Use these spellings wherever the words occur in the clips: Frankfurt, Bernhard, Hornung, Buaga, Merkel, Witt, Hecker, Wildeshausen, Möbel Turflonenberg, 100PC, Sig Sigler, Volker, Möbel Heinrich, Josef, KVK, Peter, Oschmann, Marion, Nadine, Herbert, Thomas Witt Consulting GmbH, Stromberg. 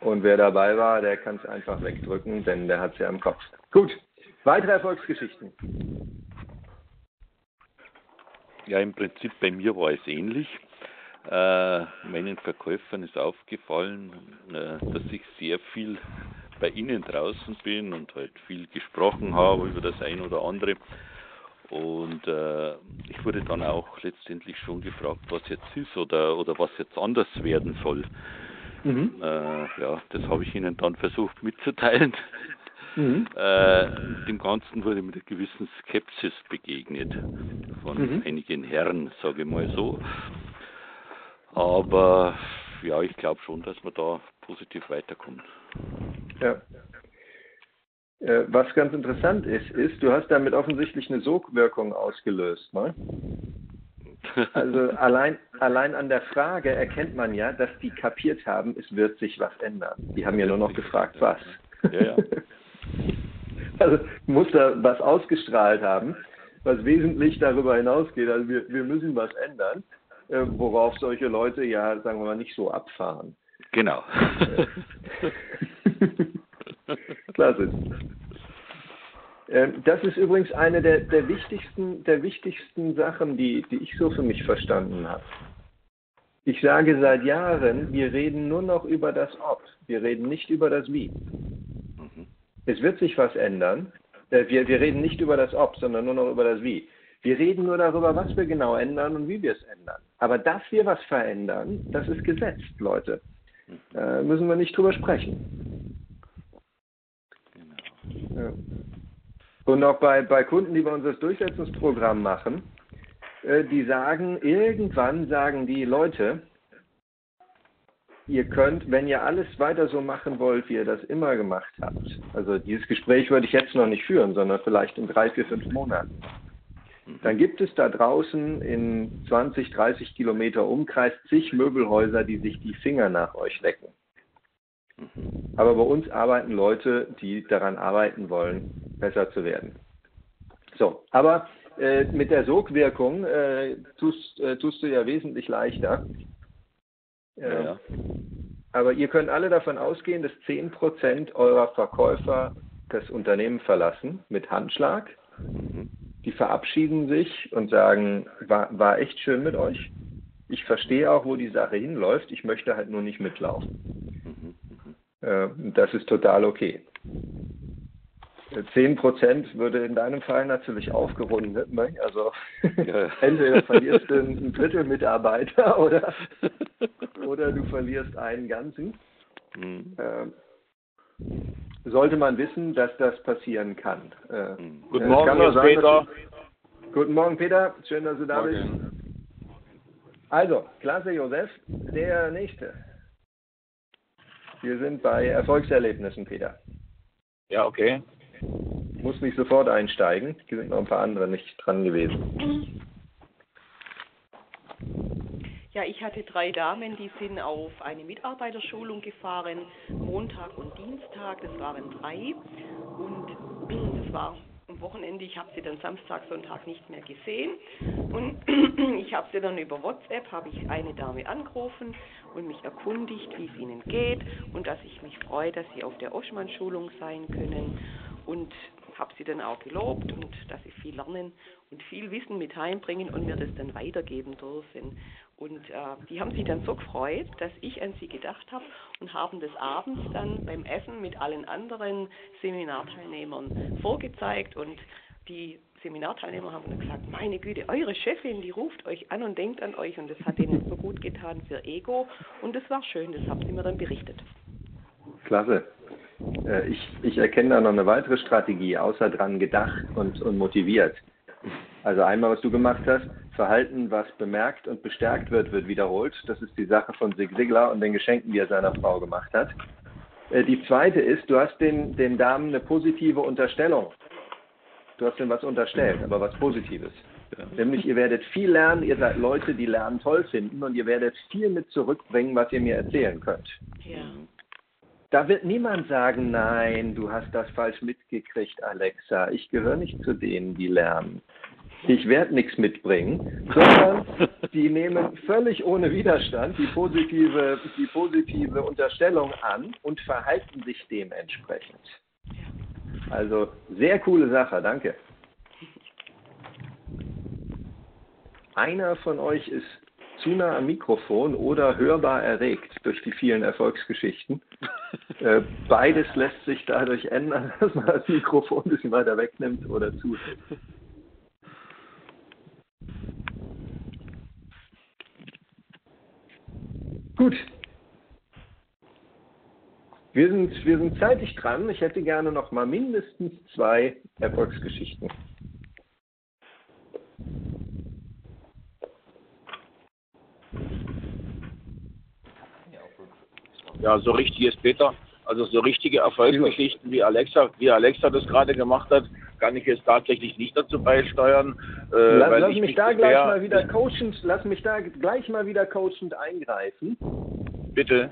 Und wer dabei war, der kann es einfach wegdrücken, denn der hat es ja im Kopf. Gut, weitere Erfolgsgeschichten. Ja, im Prinzip bei mir war es ähnlich. Meinen Verkäufern ist aufgefallen, dass ich sehr viel bei ihnen draußen bin und halt viel gesprochen habe über das ein oder andere. Und ich wurde dann auch letztendlich schon gefragt, was jetzt ist oder was jetzt anders werden soll. Mhm. Ja, das habe ich ihnen dann versucht mitzuteilen. Mhm. Dem Ganzen wurde mit einer gewissen Skepsis begegnet von einigen Herren, sage ich mal so. Aber ja, ich glaube schon, dass man da positiv weiterkommt. Ja. Was ganz interessant ist, du hast damit offensichtlich eine Sogwirkung ausgelöst, ne? Also allein an der Frage erkennt man ja, dass die kapiert haben, es wird sich was ändern. Die haben ja nur noch gefragt, was. Ja. Also muss da was ausgestrahlt haben, was wesentlich darüber hinausgeht. Also wir müssen was ändern, worauf solche Leute ja, sagen wir mal, nicht so abfahren. Genau. Klasse. Das ist übrigens eine der wichtigsten Sachen, die ich so für mich verstanden habe. Ich sage seit Jahren, wir reden nur noch über das Ob, wir reden nicht über das Wie. Es wird sich was ändern. Wir reden nicht über das Ob, sondern nur noch über das Wie. Wir reden nur darüber, was wir genau ändern und wie wir es ändern. Aber dass wir was verändern, das ist gesetzt, Leute. Da müssen wir nicht drüber sprechen. Genau. Ja. Und auch bei Kunden, die bei uns das Durchsetzungsprogramm machen, die sagen, irgendwann sagen die Leute, ihr könnt, wenn ihr alles weiter so machen wollt, wie ihr das immer gemacht habt, also dieses Gespräch würde ich jetzt noch nicht führen, sondern vielleicht in 3, 4, 5 Monaten, dann gibt es da draußen in 20, 30 Kilometer Umkreis zig Möbelhäuser, die sich die Finger nach euch lecken. Aber bei uns arbeiten Leute, die daran arbeiten wollen, besser zu werden. So, aber mit der Sogwirkung tust du ja wesentlich leichter. Ja. Aber ihr könnt alle davon ausgehen, dass 10% eurer Verkäufer das Unternehmen verlassen mit Handschlag. Die verabschieden sich und sagen, war echt schön mit euch. Ich verstehe auch, wo die Sache hinläuft. Ich möchte halt nur nicht mitlaufen. Das ist total okay. 10% würde in deinem Fall natürlich aufgerundet, ne? Also ja. Entweder verlierst du ein Drittel Mitarbeiter oder du verlierst einen ganzen. Mhm. Sollte man wissen, dass das passieren kann. Guten Morgen, kann sein, Peter. Guten Morgen, Peter. Schön, dass du da bist. Also, klasse, Josef. Der Nächste. Wir sind bei Erfolgserlebnissen, Peter. Ja, okay. Muss nicht sofort einsteigen. Hier sind noch ein paar andere nicht dran gewesen. Ja, ich hatte 3 Damen, die sind auf eine Mitarbeiterschulung gefahren, Montag und Dienstag, das waren 3. Und das war am Wochenende, ich habe sie dann Samstag, Sonntag nicht mehr gesehen. Und ich habe sie dann über WhatsApp, habe ich eine Dame angerufen und mich erkundigt, wie es ihnen geht und dass ich mich freue, dass sie auf der Oschmann-Schulung sein können. Und habe sie dann auch gelobt und dass sie viel lernen und viel Wissen mit heimbringen und mir das dann weitergeben dürfen. Und die haben sich dann so gefreut, dass ich an sie gedacht habe und haben das abends dann beim Essen mit allen anderen Seminarteilnehmern vorgezeigt. Und die Seminarteilnehmer haben dann gesagt, meine Güte, eure Chefin, die ruft euch an und denkt an euch. Und das hat ihnen so gut getan für Ego. Und das war schön, das haben sie mir dann berichtet. Klasse. Ich erkenne da noch eine weitere Strategie, außer dran gedacht und motiviert. Also einmal, was du gemacht hast, Verhalten, was bemerkt und bestärkt wird, wird wiederholt. Das ist die Sache von Sig Sigler und den Geschenken, die er seiner Frau gemacht hat. Die zweite ist, du hast den Damen eine positive Unterstellung. Du hast ihnen was unterstellt, aber was Positives. Ja. Nämlich, ihr werdet viel lernen, ihr seid Leute, die Lernen toll finden und ihr werdet viel mit zurückbringen, was ihr mir erzählen könnt. Ja. Da wird niemand sagen, nein, du hast das falsch mitgekriegt, Alexa. Ich gehöre nicht zu denen, die lernen. ich werde nichts mitbringen, sondern die nehmen völlig ohne Widerstand die positive Unterstellung an und verhalten sich dementsprechend. Also sehr coole Sache, danke. Einer von euch ist zu nah am Mikrofon oder hörbar erregt durch die vielen Erfolgsgeschichten. Beides lässt sich dadurch ändern, dass man das Mikrofon ein bisschen weiter wegnimmt oder zuhört. Gut. Wir sind zeitig dran. Ich hätte gerne noch mal mindestens 2 Erfolgsgeschichten. Ja, so richtig ist Peter. Also so richtige Erfolgsgeschichten, wie Alexa das gerade gemacht hat, kann ich jetzt tatsächlich nicht dazu beisteuern. Lass mich da gleich mal wieder coachend eingreifen. Bitte.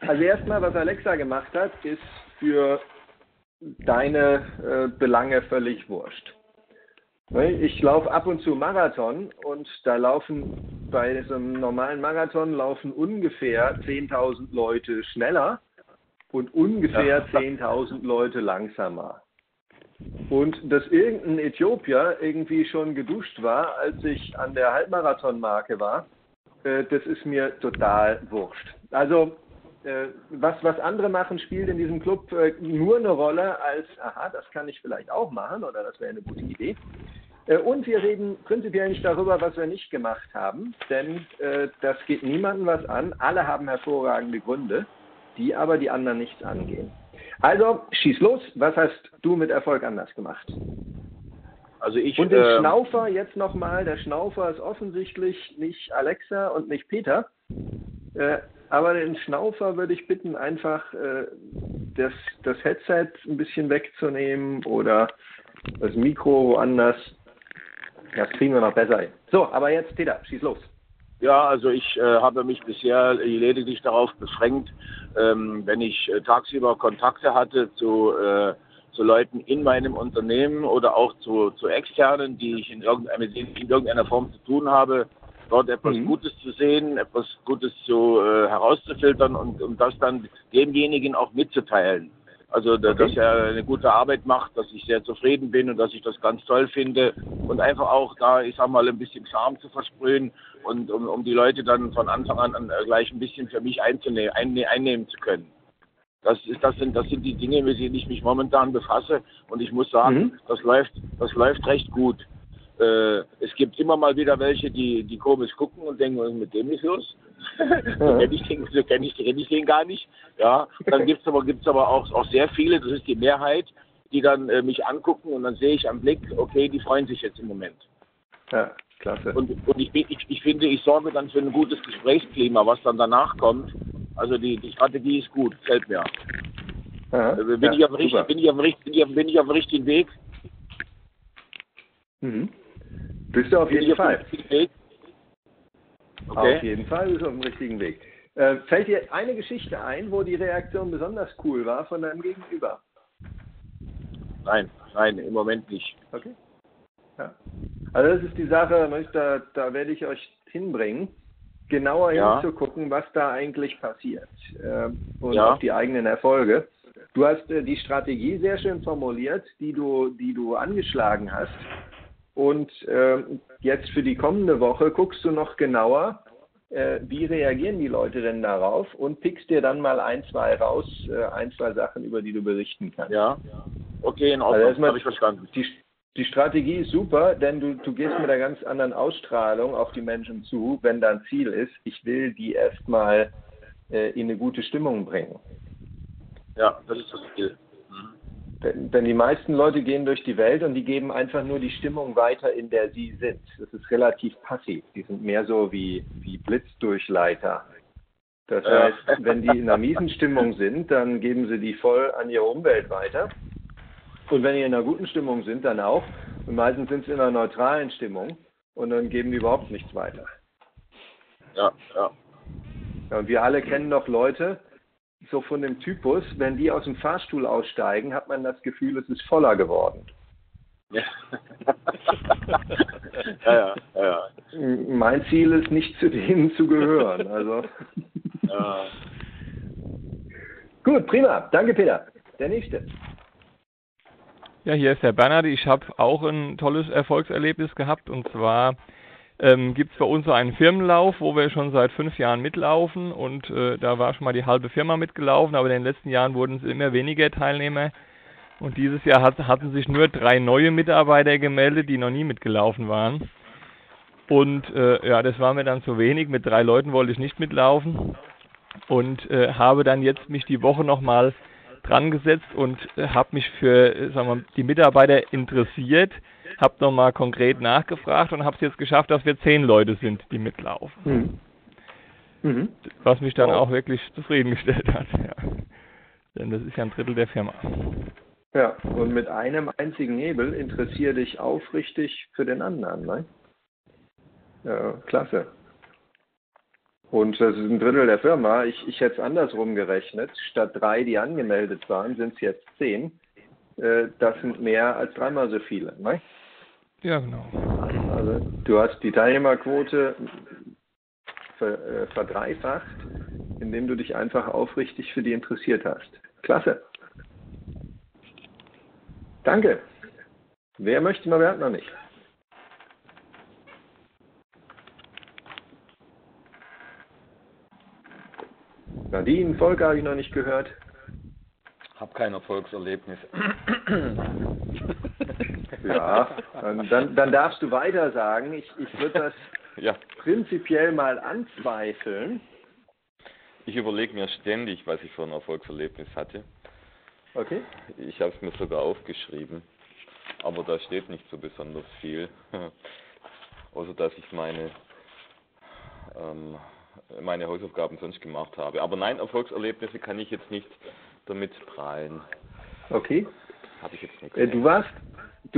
Also erstmal, was Alexa gemacht hat, ist für deine Belange völlig wurscht. Ich laufe ab und zu Marathon und da laufen bei so einem normalen Marathon ungefähr 10.000 Leute schneller und ungefähr 10.000 Leute langsamer. Und dass irgendein Äthiopier irgendwie schon geduscht war, als ich an der Halbmarathon-Marke war, das ist mir total wurscht. Also was andere machen, spielt in diesem Club nur eine Rolle als, aha, das kann ich vielleicht auch machen oder das wäre eine gute Idee. Und wir reden prinzipiell nicht darüber, was wir nicht gemacht haben, denn das geht niemandem was an. Alle haben hervorragende Gründe, die aber die anderen nichts angehen. Also, schieß los. Was hast du mit Erfolg anders gemacht? Also ich, und den Schnaufer jetzt nochmal. Der Schnaufer ist offensichtlich nicht Alexa und nicht Peter. Aber den Schnaufer würde ich bitten, einfach das Headset ein bisschen wegzunehmen oder das Mikro woanders. Das kriegen wir noch besser hin. So, aber jetzt Peter, schieß los. Ja, also ich habe mich bisher lediglich darauf beschränkt, wenn ich tagsüber Kontakte hatte zu Leuten in meinem Unternehmen oder auch zu Externen, die ich in irgendeiner Form zu tun habe, dort etwas Gutes zu sehen, etwas Gutes herauszufiltern und das dann demjenigen auch mitzuteilen. Also, dass er eine gute Arbeit macht, dass ich sehr zufrieden bin und dass ich das ganz toll finde und einfach auch da, ich sag mal, ein bisschen Charme zu versprühen und um die Leute dann von Anfang an gleich ein bisschen für mich einnehmen zu können. Das sind die Dinge, mit denen ich mich momentan befasse und ich muss sagen, das läuft recht gut. Es gibt immer mal wieder welche, die komisch gucken und denken, was ist mit dem nicht los? So kenne ich den gar nicht. Ja, dann gibt's aber auch sehr viele, das ist die Mehrheit, die dann mich angucken und dann sehe ich am Blick, okay, die freuen sich jetzt im Moment. Ja, klasse. Und ich finde, ich sorge dann für ein gutes Gesprächsklima, was dann danach kommt. Also die Strategie ist gut, gefällt mir. Ja, bin ich auf dem richtigen Weg? Bist du auf jeden Fall. Okay. Auf jeden Fall bist du auf dem richtigen Weg. Fällt dir eine Geschichte ein, wo die Reaktion besonders cool war von deinem Gegenüber? Nein, im Moment nicht. Okay. Ja. Also das ist die Sache, da werde ich euch hinbringen, genauer hinzugucken, was da eigentlich passiert und auf die eigenen Erfolge. Du hast die Strategie sehr schön formuliert, die du angeschlagen hast. Und jetzt für die kommende Woche guckst du noch genauer, wie reagieren die Leute denn darauf und pickst dir dann mal 1, 2 raus, 1, 2 Sachen, über die du berichten kannst. Ja, okay, in Ordnung, also habe ich verstanden. Die Strategie ist super, denn du gehst mit einer ganz anderen Ausstrahlung auf die Menschen zu, wenn dein Ziel ist, ich will die erstmal in eine gute Stimmung bringen. Ja, das ist das Ziel. Denn die meisten Leute gehen durch die Welt und die geben einfach nur die Stimmung weiter, in der sie sind. Das ist relativ passiv. Die sind mehr so wie Blitzdurchleiter. Das heißt, wenn die in einer miesen Stimmung sind, dann geben sie die voll an ihre Umwelt weiter. Und wenn die in einer guten Stimmung sind, dann auch. Und meistens sind sie in einer neutralen Stimmung und dann geben die überhaupt nichts weiter. Ja, ja. Und wir alle kennen doch Leute, so von dem Typus, wenn die aus dem Fahrstuhl aussteigen, hat man das Gefühl, es ist voller geworden. Ja. Ja, ja, ja. Mein Ziel ist, nicht zu denen zu gehören. Also. Ja. Gut, prima. Danke, Peter. Der Nächste. Ja, hier ist Herr Bernhard. Ich habe auch ein tolles Erfolgserlebnis gehabt. Und zwar gibt es bei uns so einen Firmenlauf, wo wir schon seit 5 Jahren mitlaufen. Und da war schon mal die halbe Firma mitgelaufen. Aber in den letzten Jahren wurden es immer weniger Teilnehmer. Und dieses Jahr hatten sich nur 3 neue Mitarbeiter gemeldet, die noch nie mitgelaufen waren. Und ja, das war mir dann zu wenig. Mit 3 Leuten wollte ich nicht mitlaufen. Und habe dann jetzt mich die Woche nochmal dran gesetzt und habe mich für sagen wir mal, die Mitarbeiter interessiert, habe nochmal konkret nachgefragt und habe es jetzt geschafft, dass wir 10 Leute sind, die mitlaufen. Mhm. Mhm. Was mich dann auch wirklich zufriedengestellt hat. Ja. Denn das ist ja ein Drittel der Firma. Ja, und mit einem einzigen Nebel interessiere dich aufrichtig für den anderen, ne? Ja, klasse. Und das ist ein Drittel der Firma. Ich hätte es andersrum gerechnet. Statt 3, die angemeldet waren, sind es jetzt 10. Das sind mehr als 3-mal so viele, ne? Ja, genau. Also du hast die Teilnehmerquote verdreifacht, indem du dich einfach aufrichtig für die interessiert hast. Klasse. Danke. Wer möchte mal, wer hat noch nicht? Nadine, Volker habe ich noch nicht gehört. Hab kein Erfolgserlebnis. Ja, dann darfst du weiter sagen. Ich würde das prinzipiell mal anzweifeln. Ich überlege mir ständig, was ich für ein Erfolgserlebnis hatte. Okay. Ich habe es mir sogar aufgeschrieben, aber da steht nicht so besonders viel, außer dass ich meine Hausaufgaben sonst gemacht habe. Aber nein, Erfolgserlebnisse kann ich jetzt nicht damit prahlen. Okay. Habe ich jetzt nicht. Du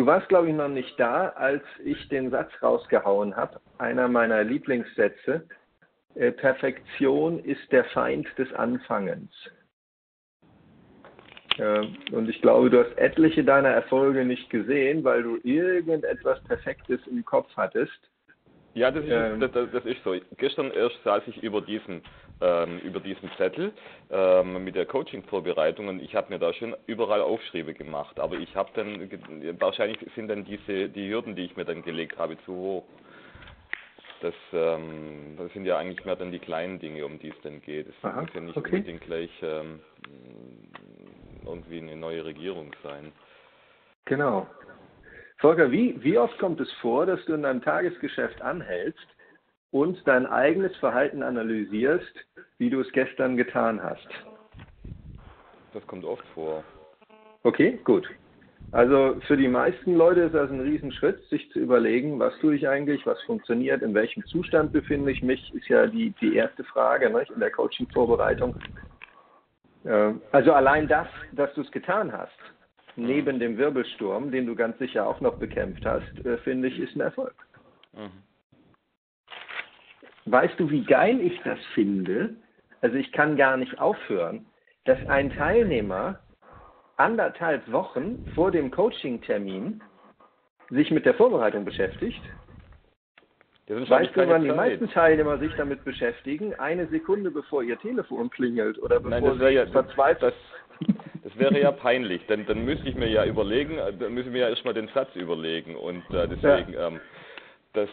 warst, glaube ich, noch nicht da, als ich den Satz rausgehauen habe, einer meiner Lieblingssätze. Perfektion ist der Feind des Anfangens. Und ich glaube, du hast etliche deiner Erfolge nicht gesehen, weil du irgendetwas Perfektes im Kopf hattest. Ja, das ist so. Gestern erst saß ich über diesen Zettel mit der Coaching-Vorbereitung und ich habe mir da schon überall Aufschriebe gemacht. Aber ich habe dann, wahrscheinlich sind dann die Hürden, die ich mir dann gelegt habe, zu hoch. Das sind ja eigentlich mehr dann die kleinen Dinge, um die es dann geht. Es muss ja nicht unbedingt gleich irgendwie eine neue Regierung sein. Genau. Volker, wie oft kommt es vor, dass du in deinem Tagesgeschäft anhältst und dein eigenes Verhalten analysierst, wie du es gestern getan hast? Das kommt oft vor. Okay, gut. Also für die meisten Leute ist das ein Riesenschritt, sich zu überlegen, was tue ich eigentlich, was funktioniert, in welchem Zustand befinde ich mich, ist ja die erste Frage, ne, in der Coaching-Vorbereitung. Also allein das, dass du es getan hast, neben dem Wirbelsturm, den du ganz sicher auch noch bekämpft hast, finde ich, ist ein Erfolg. Mhm. Weißt du, wie geil ich das finde? Also ich kann gar nicht aufhören, dass ein Teilnehmer 1,5 Wochen vor dem Coaching-Termin sich mit der Vorbereitung beschäftigt. Weißt du, wann die meisten Teilnehmer sich damit beschäftigen? 1 Sekunde, bevor ihr Telefon klingelt oder bevor sie verzweifelt. Das wäre ja peinlich, denn dann müsste ich mir ja überlegen, dann müsste ich mir ja erstmal den Satz überlegen und deswegen, ja. Das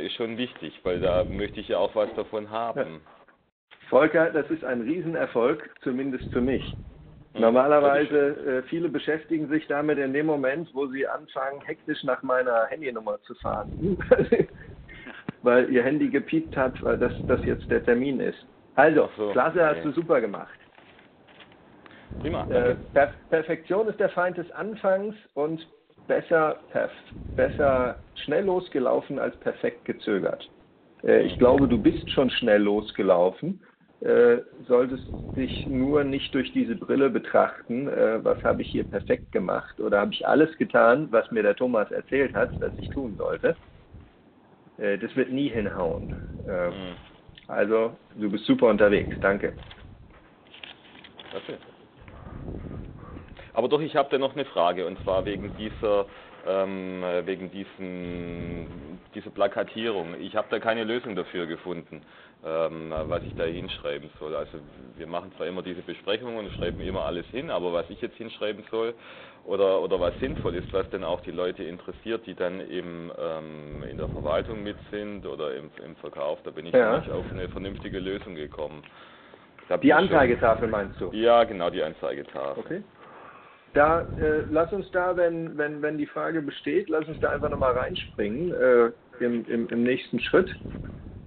ist schon wichtig, weil da möchte ich ja auch was davon haben. Ja. Volker, das ist ein Riesenerfolg, zumindest für mich. Normalerweise, viele beschäftigen sich damit in dem Moment, wo sie anfangen, hektisch nach meiner Handynummer zu fahren. Weil ihr Handy gepiept hat, weil das jetzt der Termin ist. Also, klasse, hast du super gemacht. Prima. Perfektion ist der Feind des Anfangs und besser schnell losgelaufen als perfekt gezögert. Ich glaube, du bist schon schnell losgelaufen. Solltest dich nur nicht durch diese Brille betrachten, was habe ich hier perfekt gemacht oder habe ich alles getan, was mir der Thomas erzählt hat, dass ich tun sollte. Das wird nie hinhauen. Also, du bist super unterwegs. Danke. Okay. Aber doch, ich habe da noch eine Frage, und zwar wegen dieser Plakatierung. Ich habe da keine Lösung dafür gefunden, was ich da hinschreiben soll. Also wir machen zwar immer diese Besprechungen und schreiben immer alles hin, aber was ich jetzt hinschreiben soll oder was sinnvoll ist, was denn auch die Leute interessiert, die dann eben in der Verwaltung mit sind oder im Verkauf, da bin ich ja nicht auf eine vernünftige Lösung gekommen. Die Anzeigetafel meinst du? Ja, genau, die Anzeigetafel. Okay. Da, lass uns da, wenn die Frage besteht, lass uns da einfach nochmal reinspringen im nächsten Schritt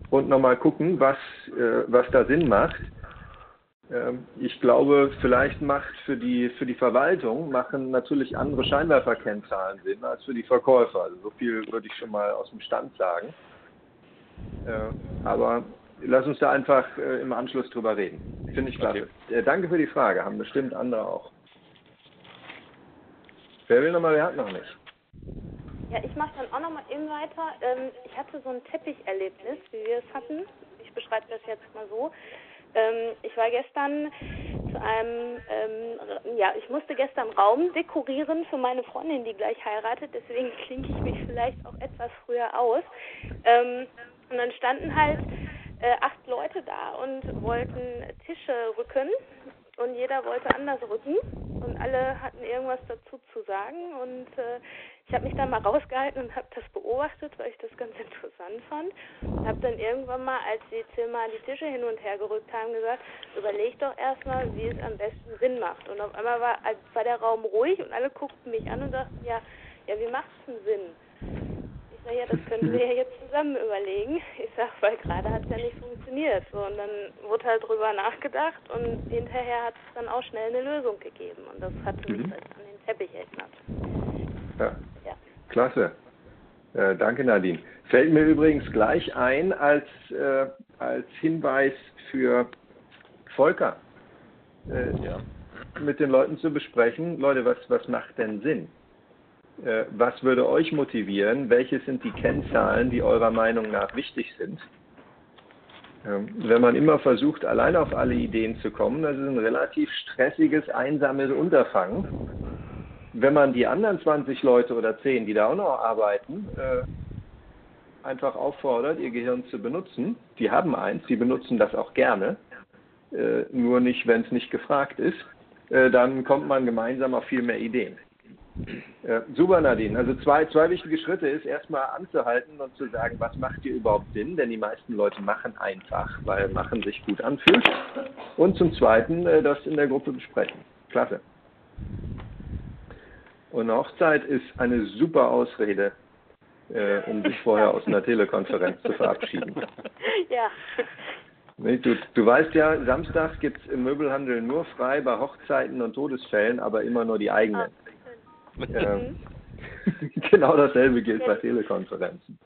und nochmal gucken, was da Sinn macht. Ich glaube, vielleicht macht für die Verwaltung natürlich andere Scheinwerferkennzahlen Sinn als für die Verkäufer. Also so viel würde ich schon mal aus dem Stand sagen. Aber lass uns da einfach im Anschluss drüber reden. Finde ich klasse. Okay. Danke für die Frage, haben bestimmt andere auch. Wer will nochmal, wer hat noch nicht? Ja, ich mache dann auch nochmal eben weiter. Ich hatte so ein Teppicherlebnis, wie wir es hatten. Ich beschreibe das jetzt mal so. Ich war gestern zu einem, ich musste gestern Raum dekorieren für meine Freundin, die gleich heiratet. Deswegen klinke ich mich vielleicht auch etwas früher aus. Und dann standen halt 8 Leute da und wollten Tische rücken. Und jeder wollte anders rücken und alle hatten irgendwas dazu zu sagen. Und ich habe mich dann mal rausgehalten und habe das beobachtet, weil ich das ganz interessant fand. Und habe dann irgendwann mal, als die Zimmer die Tische hin und her gerückt haben, gesagt, überleg doch erstmal, wie es am besten Sinn macht. Und auf einmal war der Raum ruhig und alle guckten mich an und sagten, ja wie macht es denn Sinn? Ich sage, ja, das können wir ja jetzt zusammen überlegen. Ich sage, weil gerade hat es ja nicht funktioniert. So, und dann wurde halt drüber nachgedacht und hinterher hat es dann auch schnell eine Lösung gegeben. Und das hat mich an den Teppich erinnert. Ja. Klasse. Danke, Nadine. Fällt mir übrigens gleich ein als Hinweis für Volker. Mit den Leuten zu besprechen, Leute, was macht denn Sinn? Was würde euch motivieren? Welche sind die Kennzahlen, die eurer Meinung nach wichtig sind? Wenn man immer versucht, allein auf alle Ideen zu kommen, das ist ein relativ stressiges, einsames Unterfangen. Wenn man die anderen 20 Leute oder 10, die da auch noch arbeiten, einfach auffordert, ihr Gehirn zu benutzen, die haben eins, die benutzen das auch gerne, nur nicht, wenn es nicht gefragt ist, dann kommt man gemeinsam auf viel mehr Ideen. Super, Nadine. Also zwei wichtige Schritte ist, erstmal anzuhalten und zu sagen, was macht dir überhaupt Sinn, denn die meisten Leute machen einfach, weil machen sich gut anfühlt. Und zum Zweiten, das in der Gruppe besprechen. Klasse. Und eine Hochzeit ist eine super Ausrede, um sich vorher aus einer Telekonferenz zu verabschieden. Ja. Du weißt ja, samstags gibt es im Möbelhandel nur frei bei Hochzeiten und Todesfällen, aber immer nur die eigenen. Genau dasselbe gilt bei Telekonferenzen.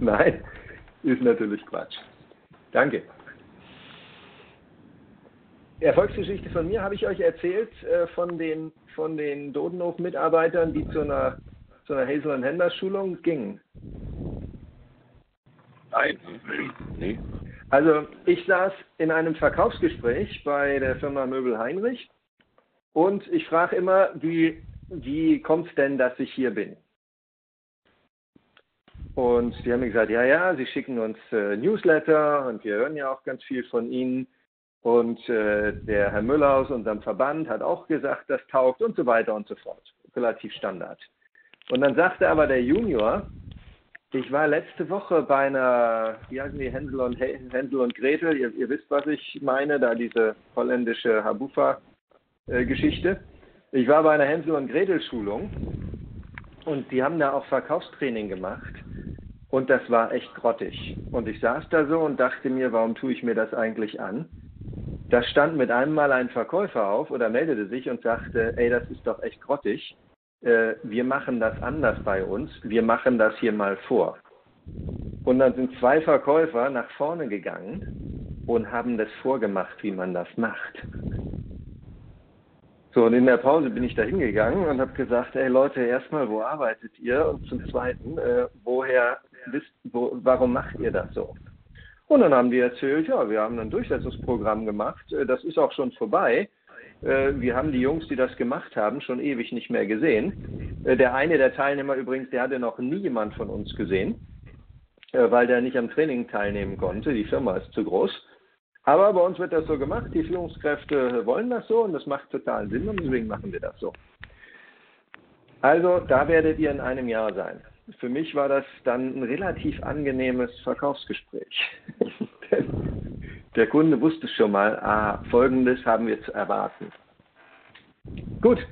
Nein, ist natürlich Quatsch. Danke. Erfolgsgeschichte von mir habe ich euch erzählt, von den Dodenhof-Mitarbeitern, die zu einer Hazel- und Händler-Schulung gingen. Nein. Nee. Also ich saß in einem Verkaufsgespräch bei der Firma Möbel Heinrich und ich frage immer, wie kommt es denn, dass ich hier bin? Und die haben mir gesagt, sie schicken uns Newsletter und wir hören ja auch ganz viel von ihnen. Und der Herr Müller aus unserem Verband hat auch gesagt, das taugt und so weiter und so fort. Relativ Standard. Und dann sagte aber der Junior, ich war letzte Woche bei einer, wie heißen die, Hänsel und Gretel, ihr wisst, was ich meine, da diese holländische Habufa-Geschichte. Ich war bei einer Hänsel- und Gretel-Schulung und die haben da auch Verkaufstraining gemacht und das war echt grottig. Und ich saß da so und dachte mir, warum tue ich mir das eigentlich an? Da stand mit einem Mal ein Verkäufer auf oder meldete sich und sagte, ey, das ist doch echt grottig, wir machen das anders bei uns, wir machen das hier mal vor. Und dann sind 2 Verkäufer nach vorne gegangen und haben das vorgemacht, wie man das macht. So, und in der Pause bin ich da hingegangen und habe gesagt, hey Leute, erstmal, wo arbeitet ihr? Und zum Zweiten, warum macht ihr das so? Und dann haben die erzählt, ja, wir haben ein Durchsetzungsprogramm gemacht, das ist auch schon vorbei. Wir haben die Jungs, die das gemacht haben, schon ewig nicht mehr gesehen. Der eine der Teilnehmer übrigens, der hatte noch nie jemand von uns gesehen, weil der nicht am Training teilnehmen konnte. Die Firma ist zu groß. Aber bei uns wird das so gemacht, die Führungskräfte wollen das so und das macht totalen Sinn und deswegen machen wir das so. Also da werdet ihr in einem Jahr sein. Für mich war das dann ein relativ angenehmes Verkaufsgespräch. Der Kunde wusste schon mal, Folgendes haben wir zu erwarten. Gut.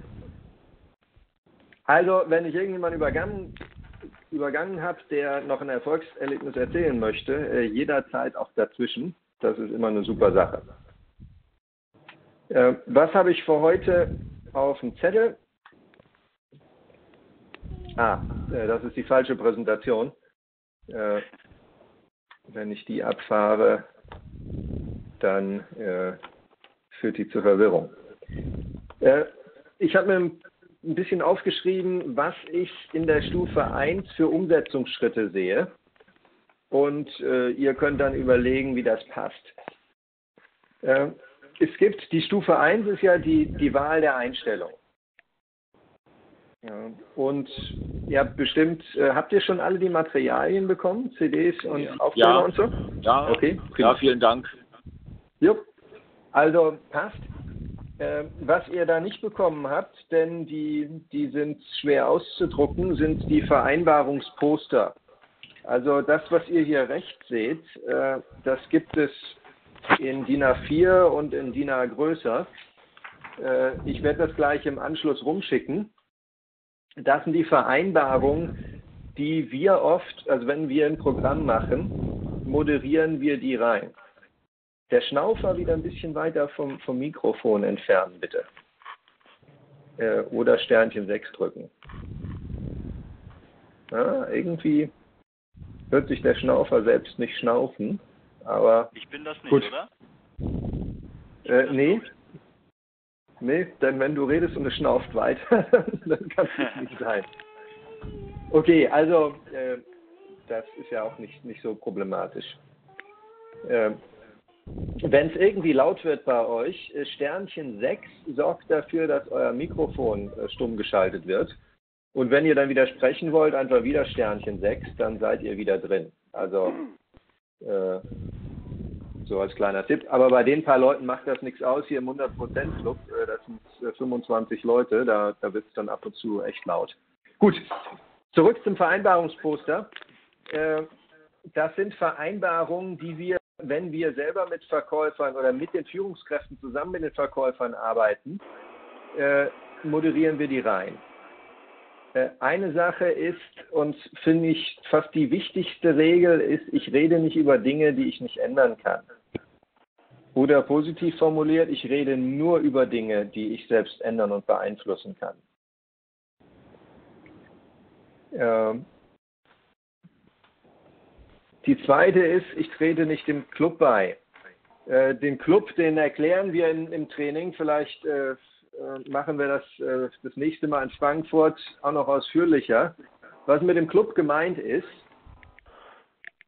Also, wenn ich irgendjemanden übergangen habe, der noch ein Erfolgserlebnis erzählen möchte, jederzeit auch dazwischen, das ist immer eine super Sache. Was habe ich für heute auf dem Zettel? Das ist die falsche Präsentation. Wenn ich die abfahre, dann führt die zur Verwirrung. Ich habe mir ein bisschen aufgeschrieben, was ich in der Stufe 1 für Umsetzungsschritte sehe. Und ihr könnt dann überlegen, wie das passt. Es gibt, die Stufe 1 ist ja die Wahl der Einstellung. Ja, und ihr habt bestimmt, habt ihr schon alle die Materialien bekommen? CDs und Aufkleber und so? Ja, okay, ja, vielen Dank. Jupp, also passt. Was ihr da nicht bekommen habt, denn die sind schwer auszudrucken, sind die Vereinbarungsposter. Also das, was ihr hier rechts seht, das gibt es in DIN A4 und in DIN A größer. Ich werde das gleich im Anschluss rumschicken. Das sind die Vereinbarungen, die wir oft, also wenn wir ein Programm machen, moderieren wir die rein. Der Schnaufer wieder ein bisschen weiter vom Mikrofon entfernen, bitte. Oder Sternchen 6 drücken. Ja, irgendwie hört sich der Schnaufer selbst nicht schnaufen, aber... Ich bin das nicht, gut. Oder? Nee. Nee, denn wenn du redest und es schnauft weiter, dann kann es nicht sein. Okay, also das ist ja auch nicht so problematisch. Wenn es irgendwie laut wird bei euch, Sternchen 6 sorgt dafür, dass euer Mikrofon stumm geschaltet wird. Und wenn ihr dann wieder sprechen wollt, einfach wieder Sternchen 6, dann seid ihr wieder drin. Also so als kleiner Tipp. Aber bei den paar Leuten macht das nichts aus. Hier im 100%-Club, das sind 25 Leute, da wird es dann ab und zu echt laut. Gut, zurück zum Vereinbarungsposter. Das sind Vereinbarungen, die wir, wenn wir selber mit Verkäufern oder mit den Führungskräften zusammen mit den Verkäufern arbeiten, moderieren wir die rein. Eine Sache ist, und finde ich fast die wichtigste Regel ist, ich rede nicht über Dinge, die ich nicht ändern kann. Oder positiv formuliert, ich rede nur über Dinge, die ich selbst ändern und beeinflussen kann. Die zweite ist, ich trete nicht dem Club bei. Den Club, den erklären wir im Training. Vielleicht machen wir das nächste Mal in Frankfurt auch noch ausführlicher. Was mit dem Club gemeint ist,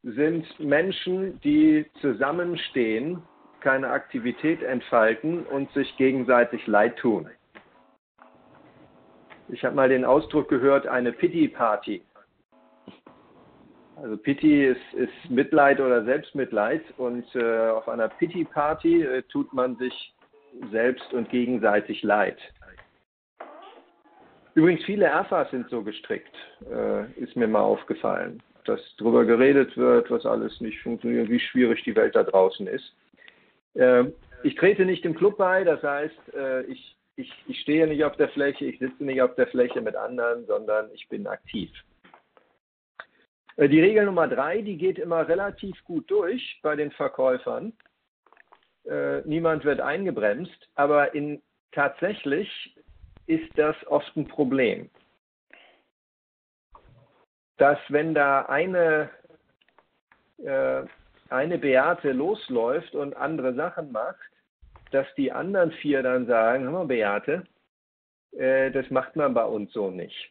sind Menschen, die zusammenstehen, keine Aktivität entfalten und sich gegenseitig leid tun. Ich habe mal den Ausdruck gehört, eine Pity-Party. Also Pity ist Mitleid oder Selbstmitleid und auf einer Pity-Party tut man sich selbst und gegenseitig leid. Übrigens, viele Erfas sind so gestrickt, ist mir mal aufgefallen, dass darüber geredet wird, was alles nicht funktioniert, wie schwierig die Welt da draußen ist. Ich trete nicht dem Club bei, das heißt, ich stehe nicht auf der Fläche, ich sitze nicht auf der Fläche mit anderen, sondern ich bin aktiv. Die Regel Nummer 3, die geht immer relativ gut durch bei den Verkäufern. Niemand wird eingebremst, aber tatsächlich ist das oft ein Problem. Dass wenn da eine Beate losläuft und andere Sachen macht, dass die anderen 4 dann sagen, hör mal Beate, das macht man bei uns so nicht.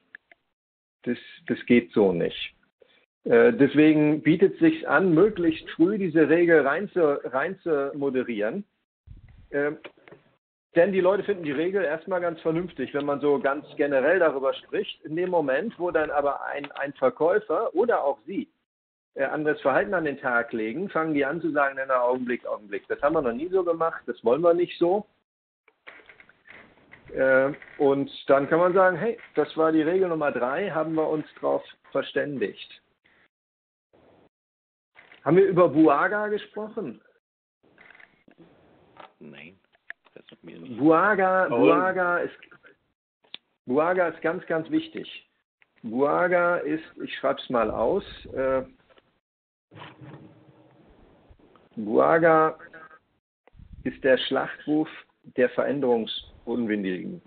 Das geht so nicht. Deswegen bietet es sich an, möglichst früh diese Regel rein zu moderieren. Denn die Leute finden die Regel erstmal ganz vernünftig, wenn man so ganz generell darüber spricht. In dem Moment, wo dann aber ein Verkäufer oder auch Sie anderes Verhalten an den Tag legen, fangen die an zu sagen, na, Augenblick, das haben wir noch nie so gemacht, das wollen wir nicht so. Und dann kann man sagen, hey, das war die Regel Nummer 3, haben wir uns drauf verständigt. Haben wir über Buaga gesprochen? Nein. Buaga ist ganz, ganz wichtig. Buaga ist, ich schreibe es mal aus, Buaga ist der Schlachtruf der Veränderungsunwilligen.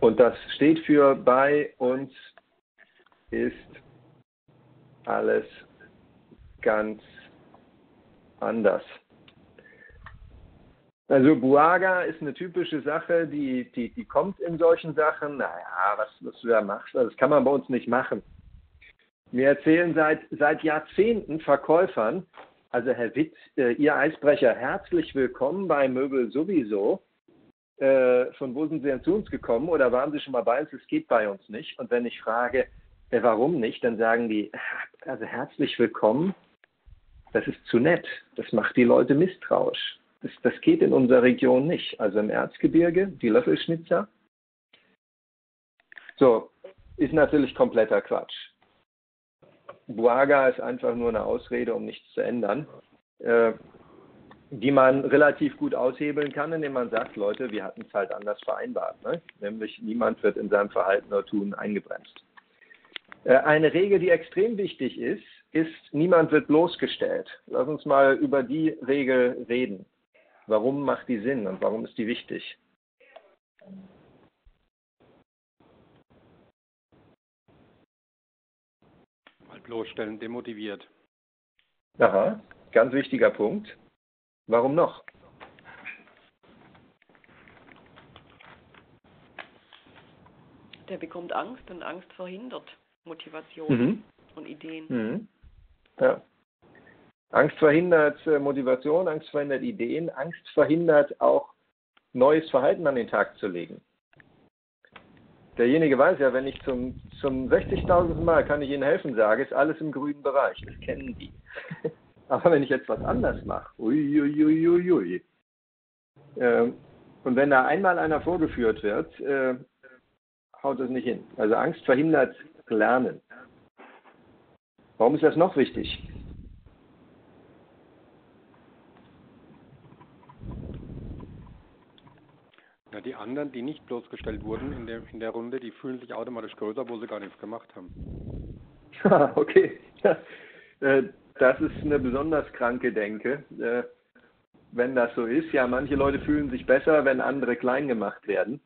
Und das steht für: bei uns ist alles ganz anders. Also Buaga ist eine typische Sache, die kommt in solchen Sachen. Naja, was du da machst, also das kann man bei uns nicht machen. Wir erzählen seit Jahrzehnten Verkäufern, also Herr Witt, Ihr Eisbrecher, herzlich willkommen bei Möbel sowieso. Von wo sind Sie denn zu uns gekommen oder waren Sie schon mal bei uns? Es geht bei uns nicht. Und wenn ich frage, warum nicht, dann sagen die, also herzlich willkommen, das ist zu nett, das macht die Leute misstrauisch. Das geht in unserer Region nicht. Also im Erzgebirge, die Löffelschnitzer. So, ist natürlich kompletter Quatsch. Buaga ist einfach nur eine Ausrede, um nichts zu ändern, die man relativ gut aushebeln kann, indem man sagt, Leute, wir hatten es halt anders vereinbart, ne? Nämlich niemand wird in seinem Verhalten oder Tun eingebremst. Eine Regel, die extrem wichtig ist, niemand wird bloßgestellt. Lass uns mal über die Regel reden. Warum macht die Sinn und warum ist die wichtig? Mal bloßstellen, demotiviert. Aha, ganz wichtiger Punkt. Warum noch? Der bekommt Angst und Angst verhindert Motivation und Ideen. Ja. Angst verhindert Motivation, Angst verhindert Ideen, Angst verhindert auch neues Verhalten an den Tag zu legen. Derjenige weiß ja, wenn ich zum 60.000. Mal kann ich Ihnen helfen sage, ist alles im grünen Bereich, das kennen die. Aber wenn ich jetzt was anders mache, uiuiuiui. Und wenn da einmal einer vorgeführt wird, haut das nicht hin. Also Angst verhindert Lernen. Warum ist das noch wichtig? Na, die anderen, die nicht bloßgestellt wurden in der Runde, die fühlen sich automatisch größer, wo sie gar nichts gemacht haben. Okay. Das ist eine besonders kranke Denke, wenn das so ist. Ja, manche Leute fühlen sich besser, wenn andere klein gemacht werden.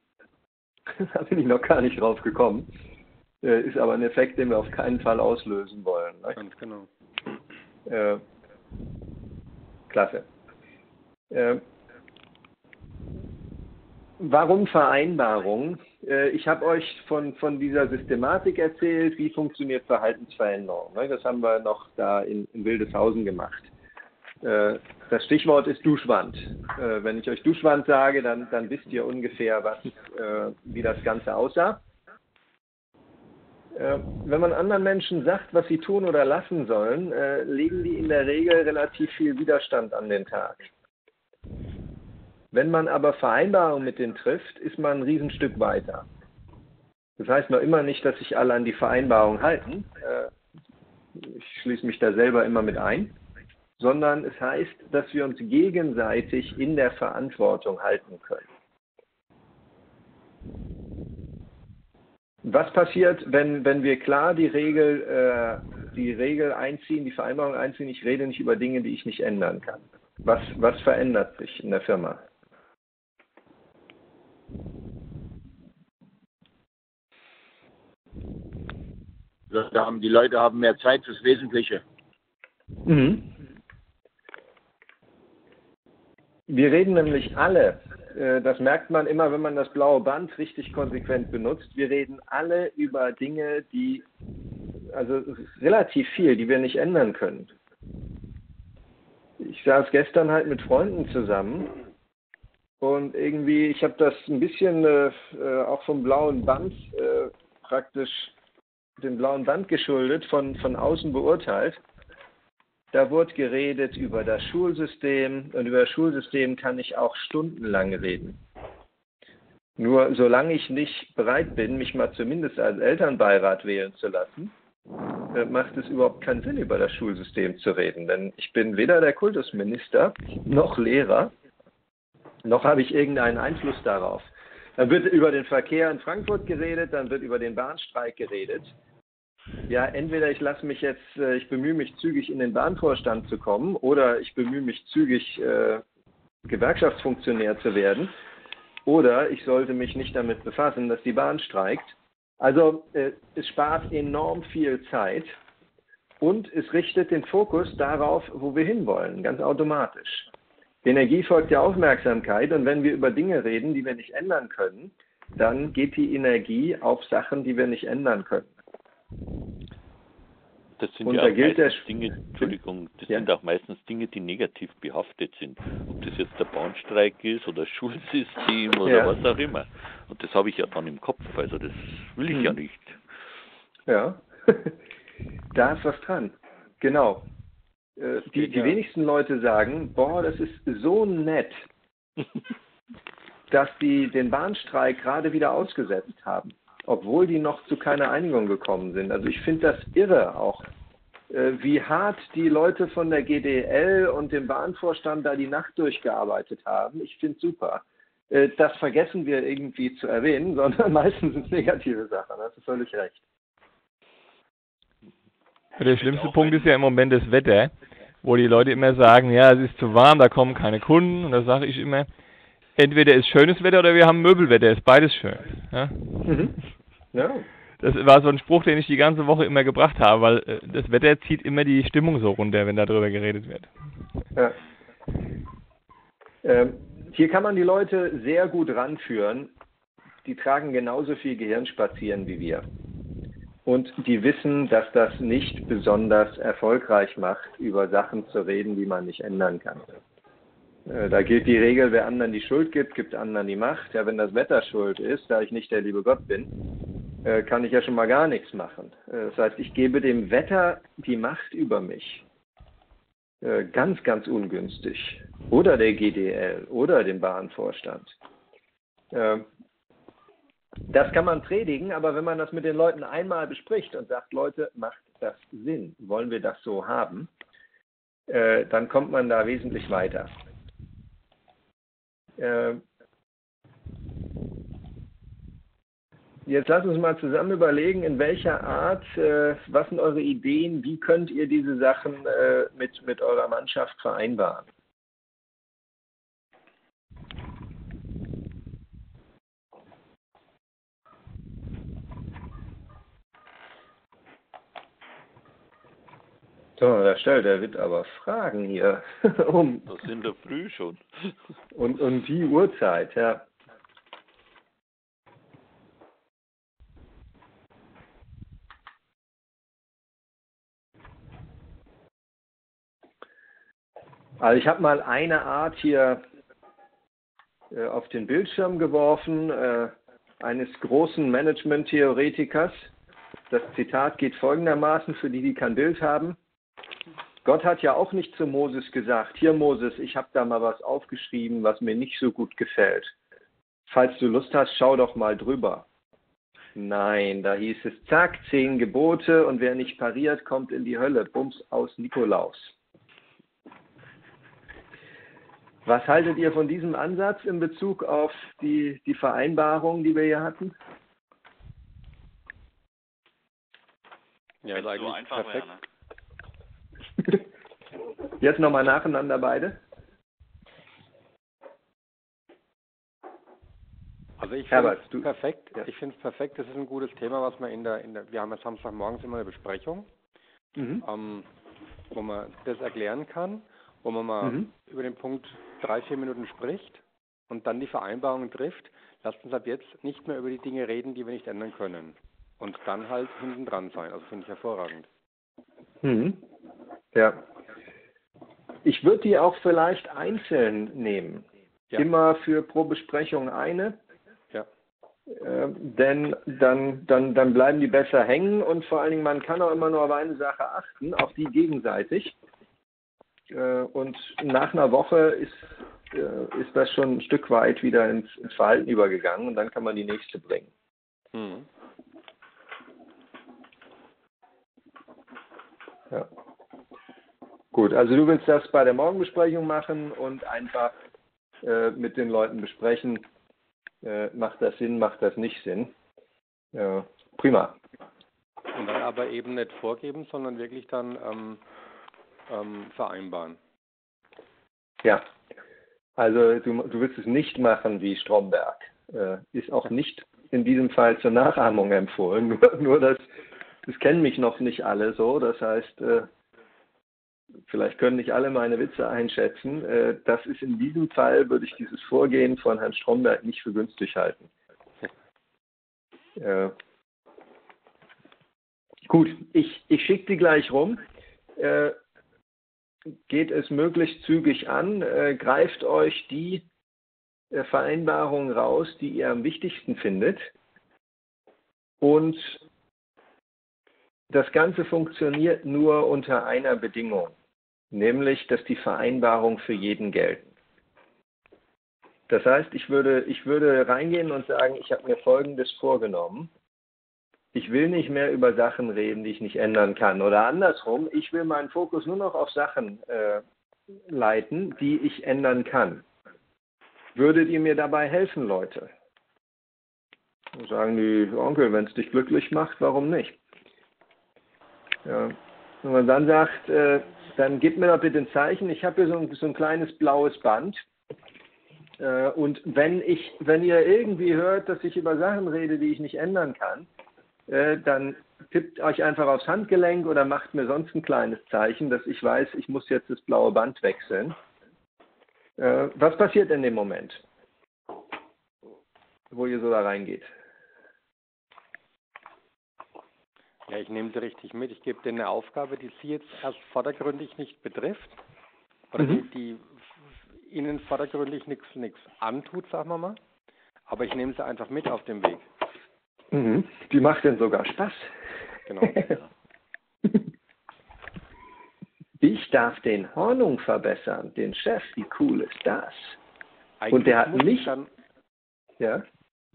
Da bin ich noch gar nicht drauf gekommen. Ist aber ein Effekt, den wir auf keinen Fall auslösen wollen. Ne? Ganz genau. Klasse. Warum Vereinbarung? Ich habe euch von dieser Systematik erzählt, wie funktioniert Verhaltensveränderung. Ne? Das haben wir noch da in Wildeshausen gemacht. Das Stichwort ist Duschwand. Wenn ich euch Duschwand sage, dann wisst ihr ungefähr, wie das Ganze aussah. Wenn man anderen Menschen sagt, was sie tun oder lassen sollen, legen die in der Regel relativ viel Widerstand an den Tag. Wenn man aber Vereinbarungen mit denen trifft, ist man ein Riesenstück weiter. Das heißt noch immer nicht, dass sich alle an die Vereinbarung halten. Ich schließe mich da selber immer mit ein. Sondern es heißt, dass wir uns gegenseitig in der Verantwortung halten können. Was passiert, wenn wir klar die Regel einziehen, die Vereinbarung einziehen, ich rede nicht über Dinge, die ich nicht ändern kann? Was verändert sich in der Firma? Die Leute haben mehr Zeit fürs Wesentliche. Wir reden nämlich alle das merkt man immer, wenn man das blaue Band richtig konsequent benutzt. Wir reden alle über Dinge, die, also relativ viel, die wir nicht ändern können. Ich saß gestern halt mit Freunden zusammen und irgendwie, ich habe das ein bisschen auch vom blauen Band praktisch, dem blauen Band geschuldet, von außen beurteilt. Da wurde geredet über das Schulsystem und über das Schulsystem kann ich auch stundenlang reden. Nur solange ich nicht bereit bin, mich mal zumindest als Elternbeirat wählen zu lassen, macht es überhaupt keinen Sinn, über das Schulsystem zu reden. Denn ich bin weder der Kultusminister noch Lehrer, noch habe ich irgendeinen Einfluss darauf. Dann wird über den Verkehr in Frankfurt geredet, dann wird über den Bahnstreik geredet. Ja, entweder ich lasse mich jetzt, ich bemühe mich zügig in den Bahnvorstand zu kommen oder ich bemühe mich zügig Gewerkschaftsfunktionär zu werden oder ich sollte mich nicht damit befassen, dass die Bahn streikt. Also es spart enorm viel Zeit und es richtet den Fokus darauf, wo wir hinwollen, ganz automatisch. Die Energie folgt der Aufmerksamkeit und wenn wir über Dinge reden, die wir nicht ändern können, dann geht die Energie auf Sachen, die wir nicht ändern können. Das sind ja auch meistens Dinge, Entschuldigung, das sind auch meistens Dinge, die negativ behaftet sind. Ob das jetzt der Bahnstreik ist oder das Schulsystem oder was auch immer. Und das habe ich ja dann im Kopf, also das will ich ja nicht. Ja, da ist was dran. Genau. Die wenigsten Leute sagen, boah, das ist so nett, dass die den Bahnstreik gerade wieder ausgesetzt haben. Obwohl die noch zu keiner Einigung gekommen sind. Also ich finde das irre auch, wie hart die Leute von der GDL und dem Bahnvorstand da die Nacht durchgearbeitet haben. Ich finde es super. Das vergessen wir irgendwie zu erwähnen, sondern meistens sind es negative Sachen. Da hast du völlig recht. Der schlimmste Punkt ist ja im Moment das Wetter, wo die Leute immer sagen, ja, es ist zu warm, da kommen keine Kunden. Und da sage ich immer, entweder ist schönes Wetter oder wir haben Möbelwetter, ist beides schön. Ja? Mhm. Ja. Das war so ein Spruch, den ich die ganze Woche immer gebracht habe, weil das Wetter zieht immer die Stimmung so runter, wenn darüber geredet wird. Ja. Hier kann man die Leute sehr gut ranführen. Die tragen genauso viel Gehirn spazieren wie wir. Und die wissen, dass das nicht besonders erfolgreich macht, über Sachen zu reden, die man nicht ändern kann. Da gilt die Regel, wer anderen die Schuld gibt, gibt anderen die Macht. Ja, wenn das Wetter schuld ist, da ich nicht der liebe Gott bin, kann ich ja schon mal gar nichts machen. Das heißt, ich gebe dem Wetter die Macht über mich. Ganz, ganz ungünstig. Oder der GDL oder dem Bahnvorstand. Das kann man predigen, aber wenn man das mit den Leuten einmal bespricht und sagt, Leute, macht das Sinn? Wollen wir das so haben? Dann kommt man da wesentlich weiter. Jetzt lasst uns mal zusammen überlegen, in welcher Art, was sind eure Ideen, wie könnt ihr diese Sachen mit eurer Mannschaft vereinbaren? So, da stellt der Witt aber Fragen hier. Das ist in der Früh schon. Und die Uhrzeit, ja. Also ich habe mal eine Art hier auf den Bildschirm geworfen, eines großen Management-Theoretikers. Das Zitat geht folgendermaßen, für die, die kein Bild haben. Gott hat ja auch nicht zu Moses gesagt, hier Moses, ich habe da mal was aufgeschrieben, was mir nicht so gut gefällt. Falls du Lust hast, schau doch mal drüber. Nein, da hieß es, zack, 10 Gebote und wer nicht pariert, kommt in die Hölle. Bums aus Nikolaus. Was haltet ihr von diesem Ansatz in Bezug auf die Vereinbarung, die wir hier hatten? Ja, das ist eigentlich so einfach perfekt. Wäre, ne? Jetzt nochmal nacheinander beide. Also ich finde es perfekt. Ja. Ich finde es perfekt. Das ist ein gutes Thema, was wir wir haben ja samstagmorgens immer eine Besprechung, wo man das erklären kann, wo man mal über den Punkt 3-4 Minuten spricht und dann die Vereinbarung trifft, lasst uns ab jetzt nicht mehr über die Dinge reden, die wir nicht ändern können. Und dann halt hinten dran sein. Also finde ich hervorragend. Mhm. Ja. Ich würde die auch vielleicht einzeln nehmen. Ja. Immer für pro Besprechung eine. Ja. Denn dann bleiben die besser hängen und vor allen Dingen, man kann auch immer nur auf eine Sache achten, auf die gegenseitig. Und nach einer Woche ist das schon ein Stück weit wieder ins Verhalten übergegangen und dann kann man die nächste bringen. Mhm. Ja. Gut, also du willst das bei der Morgenbesprechung machen und einfach mit den Leuten besprechen, macht das Sinn, macht das nicht Sinn. Prima. Und dann aber eben nicht vorgeben, sondern wirklich dann vereinbaren. Ja, also du willst es nicht machen wie Stromberg. Ist auch nicht in diesem Fall zur Nachahmung empfohlen, nur das kennen mich noch nicht alle so, das heißt, vielleicht können nicht alle meine Witze einschätzen. Das ist in diesem Fall, würde ich dieses Vorgehen von Herrn Stromberg nicht für günstig halten. Gut, ich schicke die gleich rum. Geht es möglichst zügig an, greift euch die Vereinbarung raus, die ihr am wichtigsten findet, und das Ganze funktioniert nur unter einer Bedingung, nämlich, dass die Vereinbarung für jeden gelten. Das heißt, ich würde reingehen und sagen, ich habe mir Folgendes vorgenommen. Ich will nicht mehr über Sachen reden, die ich nicht ändern kann. Oder andersrum, ich will meinen Fokus nur noch auf Sachen leiten, die ich ändern kann. Würdet ihr mir dabei helfen, Leute? Und sagen die, Onkel, wenn es dich glücklich macht, warum nicht? Ja. Wenn man dann sagt, dann gib mir doch bitte ein Zeichen, ich habe hier so ein kleines blaues Band, und wenn ihr irgendwie hört, dass ich über Sachen rede, die ich nicht ändern kann, dann tippt euch einfach aufs Handgelenk oder macht mir sonst ein kleines Zeichen, dass ich weiß, ich muss jetzt das blaue Band wechseln. Was passiert in dem Moment, wo ihr so da reingeht? Ja, ich nehme sie richtig mit. Ich gebe denen eine Aufgabe, die sie jetzt erst vordergründig nicht betrifft oder die ihnen vordergründig nichts antut, sagen wir mal. Aber ich nehme sie einfach mit auf dem Weg. Mhm. Die macht denn sogar Spaß. Genau. Ich darf den Hornung verbessern, den Chef. Wie cool ist das? Eigentlich und der hat mich...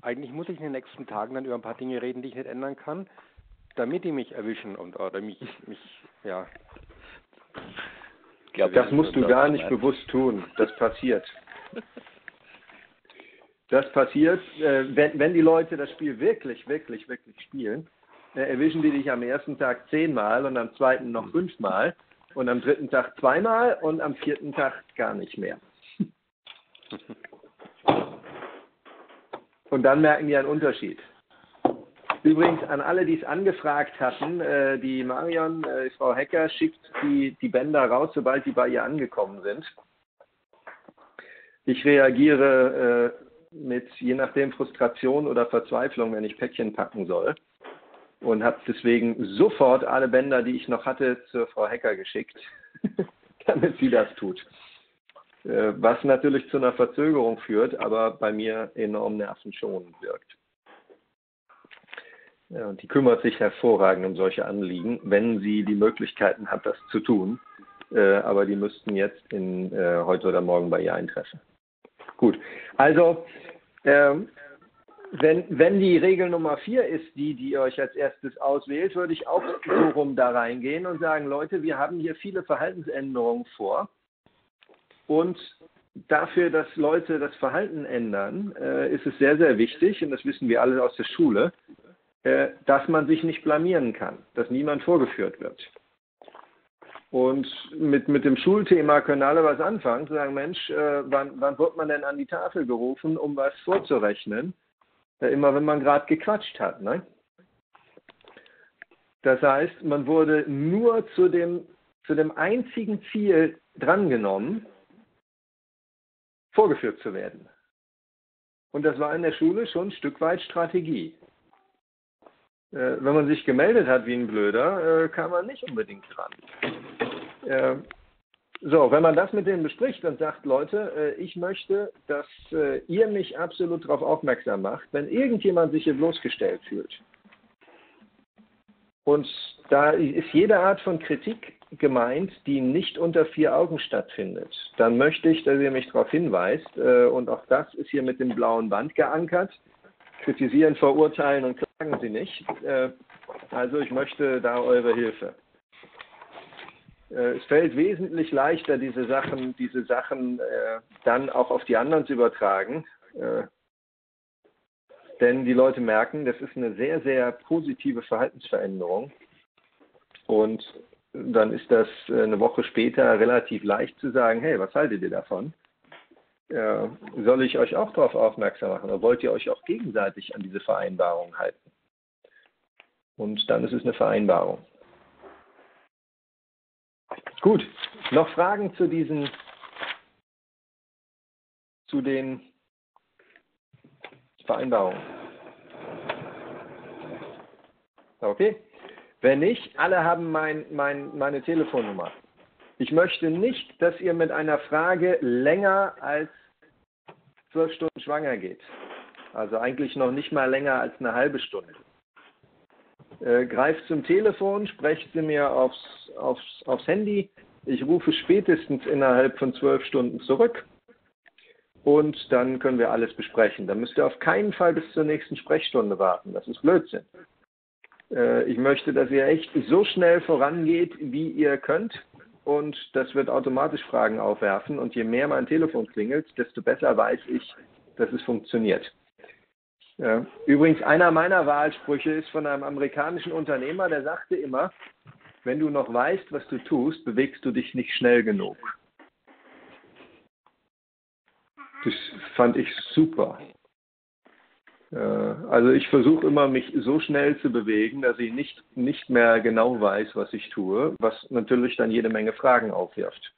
Eigentlich muss ich in den nächsten Tagen dann über ein paar Dinge reden, die ich nicht ändern kann, damit die mich erwischen oder mich. Ich glaube, das musst du gar nicht bewusst tun. Das passiert. Das passiert, wenn die Leute das Spiel wirklich, wirklich, wirklich spielen, erwischen die dich am ersten Tag 10-mal und am zweiten noch 5-mal und am dritten Tag 2-mal und am vierten Tag gar nicht mehr. Und dann merken die einen Unterschied. Übrigens an alle, die es angefragt hatten, die Marion, Frau Hecker, schickt die Bänder raus, sobald die bei ihr angekommen sind. Ich reagiere mit, je nachdem, Frustration oder Verzweiflung, wenn ich Päckchen packen soll, und habe deswegen sofort alle Bänder, die ich noch hatte, zur Frau Hecker geschickt, damit sie das tut. Was natürlich zu einer Verzögerung führt, aber bei mir enorm nervenschonend wirkt. Ja, und die kümmert sich hervorragend um solche Anliegen, wenn sie die Möglichkeiten hat, das zu tun. Aber die müssten jetzt heute oder morgen bei ihr eintreffen. Gut, also wenn die Regel Nummer 4 ist, die ihr euch als erstes auswählt, würde ich auch so rum da reingehen und sagen, Leute, wir haben hier viele Verhaltensänderungen vor. Und dafür, dass Leute das Verhalten ändern, ist es sehr, sehr wichtig, und das wissen wir alle aus der Schule, dass man sich nicht blamieren kann, dass niemand vorgeführt wird. Und mit dem Schulthema können alle was anfangen, zu sagen, Mensch, wann wird man denn an die Tafel gerufen, um was vorzurechnen? Immer wenn man gerade gequatscht hat, ne? Das heißt, man wurde nur zu dem einzigen Ziel drangenommen, vorgeführt zu werden. Und das war in der Schule schon ein Stück weit Strategie. Wenn man sich gemeldet hat wie ein Blöder, kam man nicht unbedingt dran. So, wenn man das mit denen bespricht und sagt, Leute, ich möchte, dass ihr mich absolut darauf aufmerksam macht, wenn irgendjemand sich hier bloßgestellt fühlt. Und da ist jede Art von Kritik gemeint, die nicht unter vier Augen stattfindet. Dann möchte ich, dass ihr mich darauf hinweist. Und auch das ist hier mit dem blauen Band geankert. Kritisieren, verurteilen und klagen Sie nicht. Also ich möchte da eure Hilfe. Es fällt wesentlich leichter, diese Sachen dann auch auf die anderen zu übertragen. Denn die Leute merken, das ist eine sehr, sehr positive Verhaltensveränderung. Und dann ist das eine Woche später relativ leicht zu sagen, hey, was haltet ihr davon? Soll ich euch auch darauf aufmerksam machen? Oder wollt ihr euch auch gegenseitig an diese Vereinbarung halten? Und dann ist es eine Vereinbarung. Gut, noch Fragen zu den Vereinbarungen? Okay. Wenn nicht, alle haben meine Telefonnummer. Ich möchte nicht, dass ihr mit einer Frage länger als 12 Stunden schwanger geht. Also eigentlich noch nicht mal länger als eine halbe Stunde. Greift zum Telefon, sprecht sie mir aufs Handy. Ich rufe spätestens innerhalb von 12 Stunden zurück und dann können wir alles besprechen. Dann müsst ihr auf keinen Fall bis zur nächsten Sprechstunde warten. Das ist Blödsinn. Ich möchte, dass ihr echt so schnell vorangeht, wie ihr könnt, und das wird automatisch Fragen aufwerfen, und je mehr mein Telefon klingelt, desto besser weiß ich, dass es funktioniert. Übrigens, einer meiner Wahlsprüche ist von einem amerikanischen Unternehmer, der sagte immer, wenn du noch weißt, was du tust, bewegst du dich nicht schnell genug. Das fand ich super. Also ich versuche immer, mich so schnell zu bewegen, dass ich nicht mehr genau weiß, was ich tue, was natürlich dann jede Menge Fragen aufwirft.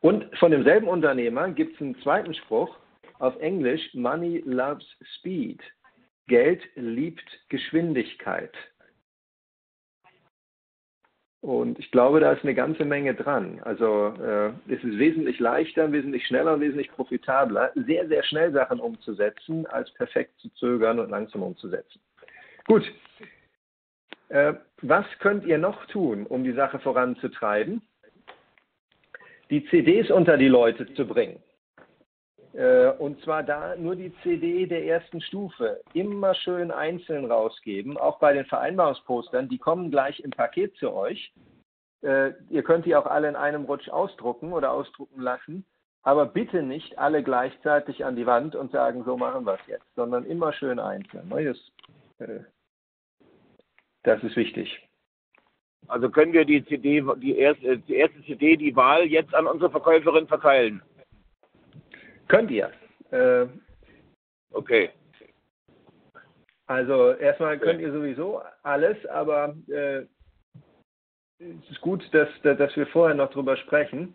Und von demselben Unternehmer gibt es einen zweiten Spruch auf Englisch: Money loves speed. Geld liebt Geschwindigkeit. Und ich glaube, da ist eine ganze Menge dran. Also es ist wesentlich leichter, wesentlich schneller, wesentlich profitabler, sehr, sehr schnell Sachen umzusetzen, als perfekt zu zögern und langsam umzusetzen. Gut, was könnt ihr noch tun, um die Sache voranzutreiben? Die CDs unter die Leute zu bringen. Und zwar da nur die CD der ersten Stufe. Immer schön einzeln rausgeben, auch bei den Vereinbarungspostern. Die kommen gleich im Paket zu euch. Ihr könnt die auch alle in einem Rutsch ausdrucken oder ausdrucken lassen, aber bitte nicht alle gleichzeitig an die Wand und sagen, so machen wir es jetzt, sondern immer schön einzeln. Das ist wichtig. Also können wir die erste CD, die Wahl, jetzt an unsere Verkäuferin verteilen? Könnt ihr. Okay. Also erstmal könnt ihr sowieso alles, aber es ist gut, dass wir vorher noch drüber sprechen.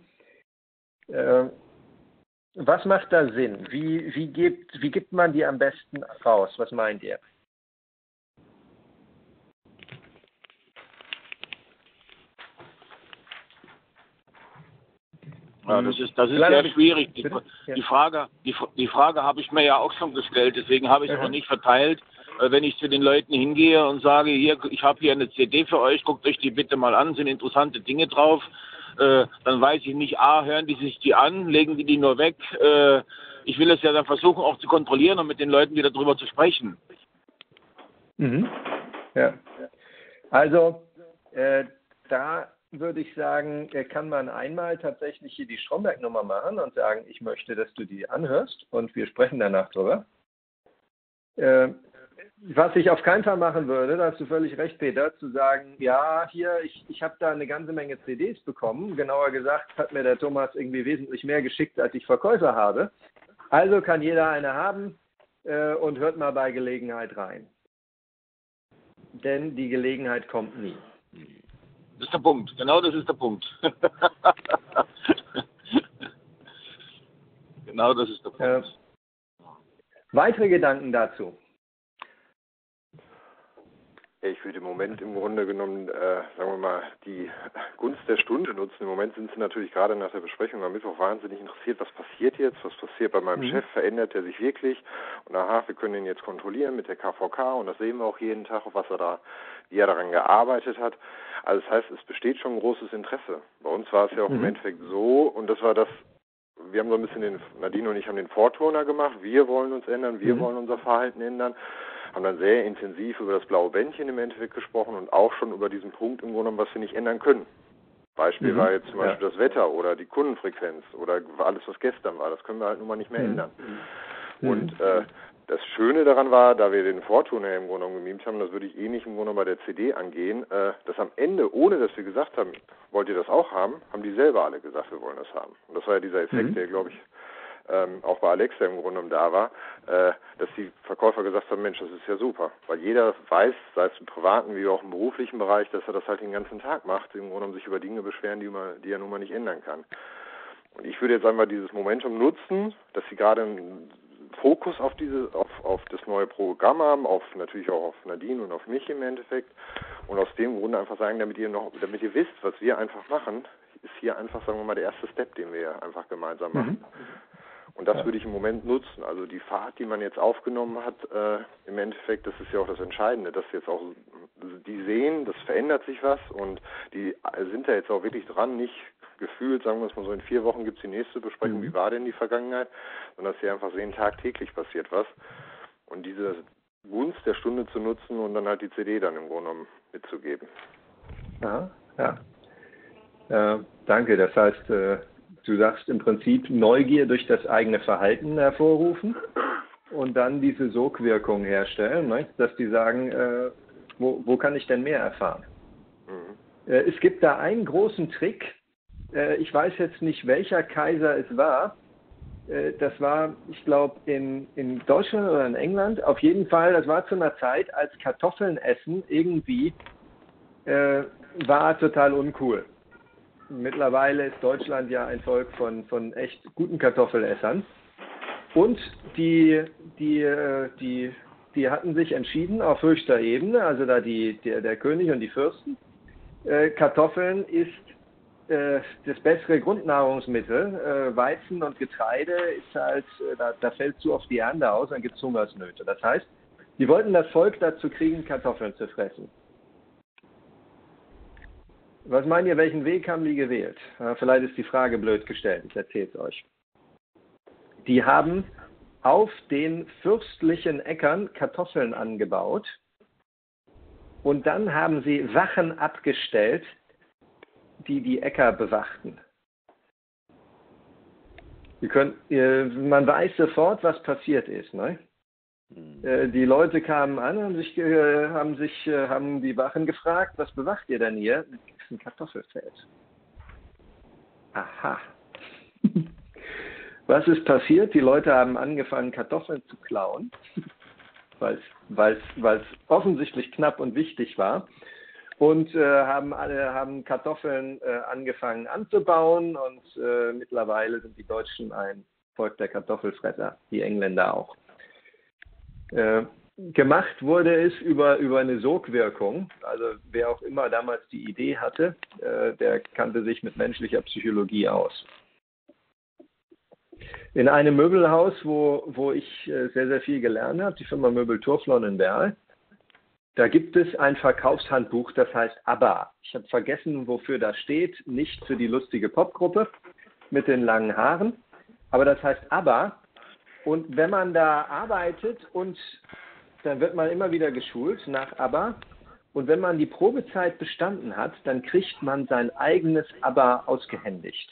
Was macht da Sinn? Wie gibt man die am besten raus? Was meint ihr? Ja, das ist sehr schwierig. Die Frage habe ich mir ja auch schon gestellt, deswegen habe ich es noch nicht verteilt. Wenn ich zu den Leuten hingehe und sage, hier, ich habe hier eine CD für euch, guckt euch die bitte mal an, sind interessante Dinge drauf, dann weiß ich nicht, hören die sich die an, legen die nur weg. Ich will es ja dann versuchen auch zu kontrollieren und mit den Leuten wieder drüber zu sprechen. Mhm. Ja. Also, da würde ich sagen, kann man einmal tatsächlich hier die Stromberg-Nummer machen und sagen, ich möchte, dass du die anhörst und wir sprechen danach drüber. Was ich auf keinen Fall machen würde, da hast du völlig recht, Peter, zu sagen, ja, hier, ich habe da eine ganze Menge CDs bekommen. Genauer gesagt hat mir der Thomas irgendwie wesentlich mehr geschickt, als ich Verkäufer habe. Also kann jeder eine haben und hört mal bei Gelegenheit rein. Denn die Gelegenheit kommt nie. Das ist der Punkt, genau das ist der Punkt. Genau das ist der Punkt. Weitere Gedanken dazu? Ich würde im Moment im Grunde genommen, sagen wir mal, die Gunst der Stunde nutzen. Im Moment sind Sie natürlich gerade nach der Besprechung am Mittwoch wahnsinnig interessiert, was passiert jetzt, was passiert bei meinem Chef, verändert er sich wirklich? Und aha, wir können ihn jetzt kontrollieren mit der KVK und das sehen wir auch jeden Tag, auf was er da, wie er daran gearbeitet hat. Also das heißt, es besteht schon großes Interesse. Bei uns war es ja auch im Endeffekt so, und das war das, wir haben so ein bisschen, Nadine und ich haben den Vorturner gemacht, wir wollen uns ändern, wir wollen unser Verhalten ändern, haben dann sehr intensiv über das blaue Bändchen im Endeffekt gesprochen und auch schon über diesen Punkt im Grunde genommen, was wir nicht ändern können. Beispiel war jetzt zum Beispiel das Wetter oder die Kundenfrequenz oder alles, was gestern war, das können wir halt nun mal nicht mehr ändern. Und das Schöne daran war, da wir den Vorturner im Grunde genommen gemimt haben, das würde ich ähnlich im Grunde genommen bei der CD angehen, dass am Ende, ohne dass wir gesagt haben, wollt ihr das auch haben, haben die selber alle gesagt, wir wollen das haben. Und das war ja dieser Effekt, der, glaube ich, auch bei Alexa im Grunde genommen da war, dass die Verkäufer gesagt haben, Mensch, das ist ja super. Weil jeder weiß, sei es im privaten wie auch im beruflichen Bereich, dass er das halt den ganzen Tag macht, im Grunde genommen sich über Dinge beschweren, die er nun mal nicht ändern kann. Und ich würde jetzt einmal dieses Momentum nutzen, dass sie gerade einen Fokus auf auf das neue Programm haben, auf natürlich auch auf Nadine und auf mich im Endeffekt. Und aus dem Grunde einfach sagen, damit ihr wisst, was wir einfach machen, ist hier einfach, sagen wir mal, der erste Step, den wir einfach gemeinsam machen. Und das würde ich im Moment nutzen. Also die Fahrt, die man jetzt aufgenommen hat, im Endeffekt, das ist ja auch das Entscheidende, dass jetzt auch die sehen, das verändert sich was und die sind da jetzt auch wirklich dran, nicht gefühlt, sagen wir es mal so, in 4 Wochen gibt es die nächste Besprechung, wie war denn die Vergangenheit, sondern dass sie einfach sehen, tagtäglich passiert was. Und diese Gunst der Stunde zu nutzen und dann halt die CD dann im Grunde genommen mitzugeben. Danke, das heißt... Du sagst im Prinzip Neugier durch das eigene Verhalten hervorrufen und dann diese Sogwirkung herstellen, ne? Dass die sagen, wo kann ich denn mehr erfahren? Es gibt da einen großen Trick, ich weiß jetzt nicht, welcher Kaiser es war, das war, ich glaube, in Deutschland oder in England, auf jeden Fall, das war zu einer Zeit, als Kartoffeln essen irgendwie war total uncool. Mittlerweile ist Deutschland ja ein Volk von echt guten Kartoffelessern. Und die hatten sich entschieden auf höchster Ebene, also da der König und die Fürsten, Kartoffeln ist das bessere Grundnahrungsmittel. Weizen und Getreide ist halt, da fällt zu oft die Ernte aus, dann gibt es Hungersnöte. Das heißt, die wollten das Volk dazu kriegen, Kartoffeln zu fressen. Was meint ihr, welchen Weg haben die gewählt? Vielleicht ist die Frage blöd gestellt, ich erzähle es euch. Die haben auf den fürstlichen Äckern Kartoffeln angebaut und dann haben sie Wachen abgestellt, die Äcker bewachten. Man weiß sofort, was passiert ist, ne? Die Leute kamen an und haben die Wachen gefragt, was bewacht ihr denn hier? Das ist ein Kartoffelfeld. Aha. Was ist passiert? Die Leute haben angefangen, Kartoffeln zu klauen, weil es offensichtlich knapp und wichtig war. Und haben Kartoffeln angefangen anzubauen und mittlerweile sind die Deutschen ein Volk der Kartoffelfresser, die Engländer auch. Gemacht wurde es über eine Sogwirkung, also wer auch immer damals die Idee hatte, der kannte sich mit menschlicher Psychologie aus. In einem Möbelhaus, wo ich sehr, sehr viel gelernt habe, die Firma Möbel Turflonenberg, da gibt es ein Verkaufshandbuch, das heißt ABBA. Ich habe vergessen, wofür das steht, nicht für die lustige Popgruppe mit den langen Haaren, aber das heißt ABBA. Und wenn man da arbeitet und dann wird man immer wieder geschult nach ABBA und wenn man die Probezeit bestanden hat, dann kriegt man sein eigenes ABBA ausgehändigt.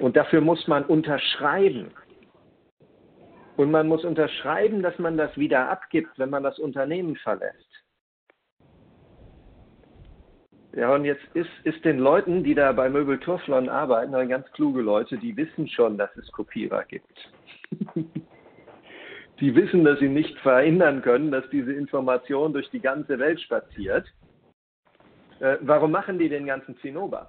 Und dafür muss man unterschreiben. Und man muss unterschreiben, dass man das wieder abgibt, wenn man das Unternehmen verlässt. Ja, und jetzt ist den Leuten, die da bei Möbel Turflon arbeiten, ganz kluge Leute, die wissen schon, dass es Kopierer gibt. Die wissen, dass sie nicht verhindern können, dass diese Information durch die ganze Welt spaziert. Warum machen die den ganzen Zinnober?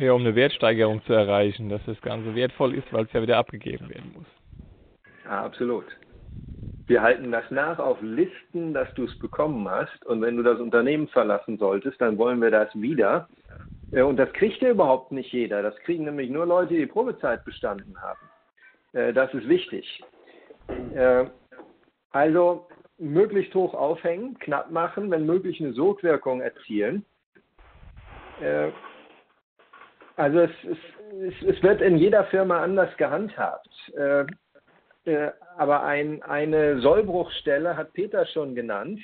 um eine Wertsteigerung zu erreichen, dass das Ganze wertvoll ist, weil es ja wieder abgegeben werden muss. Ja, absolut. Wir halten das nach auf Listen, dass du es bekommen hast. Und wenn du das Unternehmen verlassen solltest, dann wollen wir das wieder. Und das kriegt ja überhaupt nicht jeder. Das kriegen nämlich nur Leute, die Probezeit bestanden haben. Das ist wichtig. Also möglichst hoch aufhängen, knapp machen, wenn möglich eine Sogwirkung erzielen. Also es wird in jeder Firma anders gehandhabt. Aber eine Sollbruchstelle hat Peter schon genannt,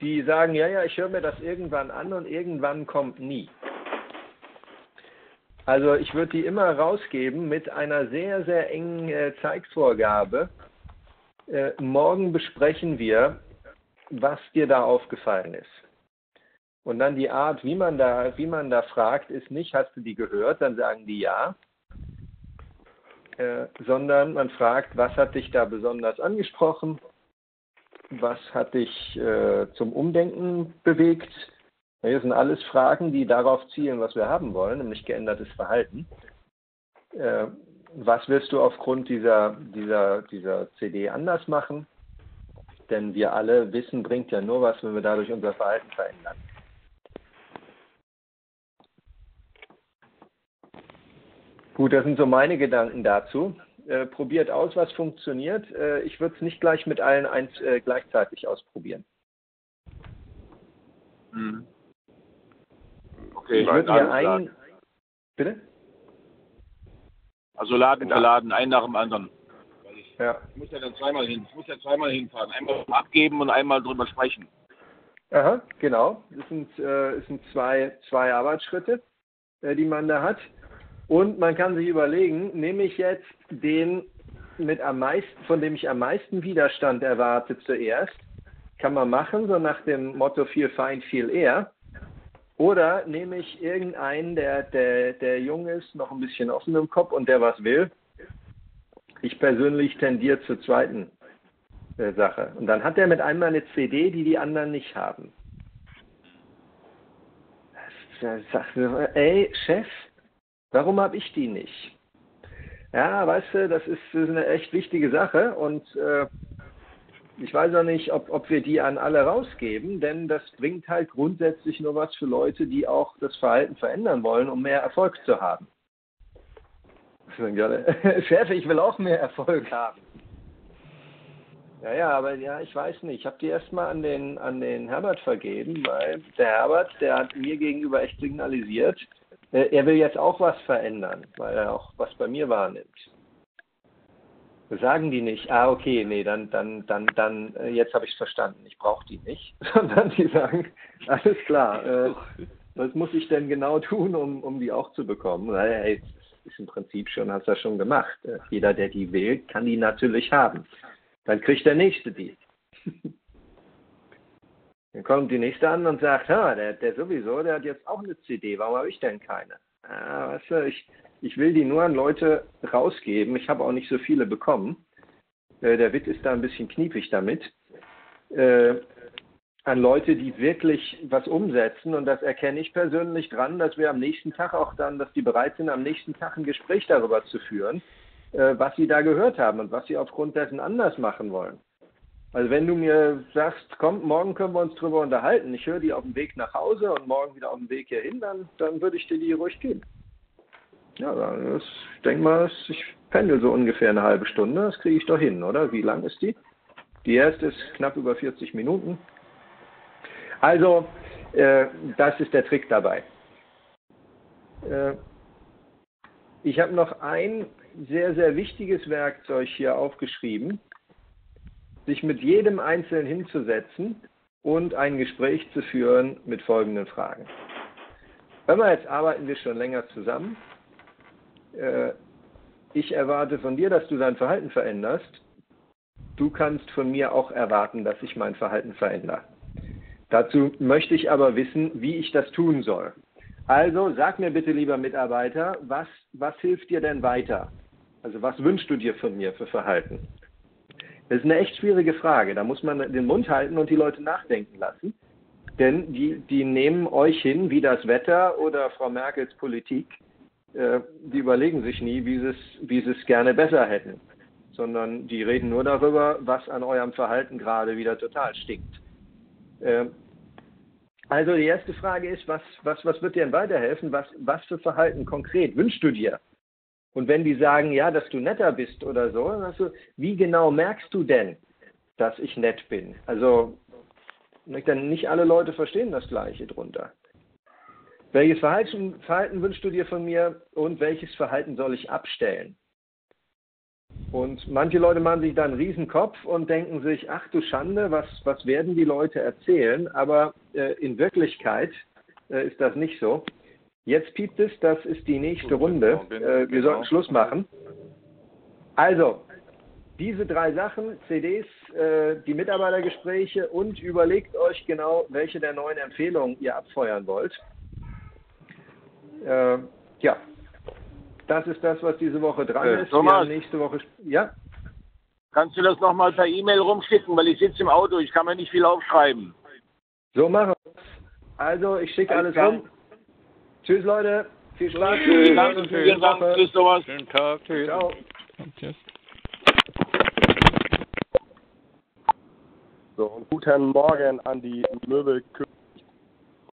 die sagen, ja, ich höre mir das irgendwann an und irgendwann kommt nie. Also ich würde die immer rausgeben mit einer sehr, sehr engen Zeitvorgabe. Morgen besprechen wir, was dir da aufgefallen ist. Und dann die Art, wie man da fragt, ist nicht, hast du die gehört? Dann sagen die ja. Sondern man fragt, was hat dich da besonders angesprochen? Was hat dich zum Umdenken bewegt? Das sind alles Fragen, die darauf zielen, was wir haben wollen, nämlich geändertes Verhalten. Was willst du aufgrund dieser CD anders machen? Denn wir alle wissen, bringt ja nur was, wenn wir dadurch unser Verhalten verändern. Gut, das sind so meine Gedanken dazu. Probiert aus, was funktioniert. Ich würde es nicht gleich mit allen gleichzeitig ausprobieren. Hm. Okay, ich würde mir einen... Bitte? Also laden, einen nach dem anderen. Ich muss ja dann zweimal hin. Ich muss ja zweimal hinfahren. Einmal abgeben und einmal drüber sprechen. Aha, genau. Das sind zwei Arbeitsschritte, die man da hat. Und man kann sich überlegen, nehme ich jetzt den, von dem ich am meisten Widerstand erwarte, zuerst? Kann man machen, so nach dem Motto viel fein, viel eher. Oder nehme ich irgendeinen, der jung ist, noch ein bisschen offen im Kopf und der was will? Ich persönlich tendiere zur zweiten Sache. Und dann hat er mit einmal eine CD, die anderen nicht haben. Da sagt er, ey, Chef, warum habe ich die nicht? Ja, weißt du, das ist eine echt wichtige Sache und ich weiß auch nicht, ob wir die an alle rausgeben, denn das bringt halt grundsätzlich nur was für Leute, die auch das Verhalten verändern wollen, um mehr Erfolg zu haben. Chef, ich will auch mehr Erfolg haben. Ja, aber ja, ich weiß nicht. Ich habe die erstmal an den Herbert vergeben, weil der Herbert, der hat mir gegenüber echt signalisiert, er will jetzt auch was verändern, weil er auch was bei mir wahrnimmt. Sagen die nicht, okay, nee, dann, jetzt habe ich es verstanden, ich brauche die nicht. Sondern die sagen, alles klar, was muss ich denn genau tun, um die auch zu bekommen? Naja, ist im Prinzip schon, hast du das schon gemacht. Jeder, der die will, kann die natürlich haben. Dann kriegt der Nächste die. Dann kommt die Nächste an und sagt, der hat jetzt auch eine CD, warum habe ich denn keine? Weißt du, ich will die nur an Leute rausgeben, ich habe auch nicht so viele bekommen. Der Witt ist da ein bisschen kniepig damit. An Leute, die wirklich was umsetzen, und das erkenne ich persönlich dran, dass wir am nächsten Tag auch dann, dass die bereit sind, am nächsten Tag ein Gespräch darüber zu führen, was sie da gehört haben und was sie aufgrund dessen anders machen wollen. Also wenn du mir sagst, komm, morgen können wir uns drüber unterhalten, ich höre die auf dem Weg nach Hause und morgen wieder auf dem Weg hierhin, dann würde ich dir die ruhig geben. Ja, ich denke mal, ich pendel so ungefähr eine halbe Stunde, das kriege ich doch hin, oder? Wie lang ist die? Die erste ist knapp über 40 Minuten. Also, das ist der Trick dabei. Ich habe noch ein sehr, sehr wichtiges Werkzeug hier aufgeschrieben. Sich mit jedem Einzelnen hinzusetzen und ein Gespräch zu führen mit folgenden Fragen. Hör mal, jetzt arbeiten wir schon länger zusammen. Ich erwarte von dir, dass du dein Verhalten veränderst. Du kannst von mir auch erwarten, dass ich mein Verhalten verändere. Dazu möchte ich aber wissen, wie ich das tun soll. Also sag mir bitte, lieber Mitarbeiter, was hilft dir denn weiter? Also was wünschst du dir von mir für Verhalten? Das ist eine echt schwierige Frage. Da muss man den Mund halten und die Leute nachdenken lassen. Denn die nehmen euch hin, wie das Wetter oder Frau Merkels Politik. Die überlegen sich nie, wie sie es gerne besser hätten, sondern die reden nur darüber, was an eurem Verhalten gerade wieder total stinkt. Also die erste Frage ist, was wird dir denn weiterhelfen? Was für Verhalten konkret wünschst du dir? Und wenn die sagen, ja, dass du netter bist oder so, dann sagst du, wie genau merkst du denn, dass ich nett bin? Also nicht alle Leute verstehen das Gleiche drunter. Welches Verhalten wünschst du dir von mir und welches Verhalten soll ich abstellen? Und manche Leute machen sich da einen Riesenkopf und denken sich, ach du Schande, was werden die Leute erzählen? Aber in Wirklichkeit ist das nicht so. Jetzt piept es, das ist die nächste Runde. Wir sollten Schluss machen. Also, diese drei Sachen, CDs, die Mitarbeitergespräche und überlegt euch genau, welche der neuen Empfehlungen ihr abfeuern wollt. Ja, das ist das, was diese Woche dran ist. Thomas, nächste Woche. Ja? Kannst du das nochmal per E-Mail rumschicken, weil ich sitze im Auto, ich kann mir nicht viel aufschreiben. So machen wir es. Also, ich schicke alles rum. Tschüss, Leute. Viel Spaß. Tschüss. Danke für die Sache. Tschüss, Thomas. Schönen Tag. Tschüss. Ciao. Tschüss. So, und guten Morgen an die Möbelküche.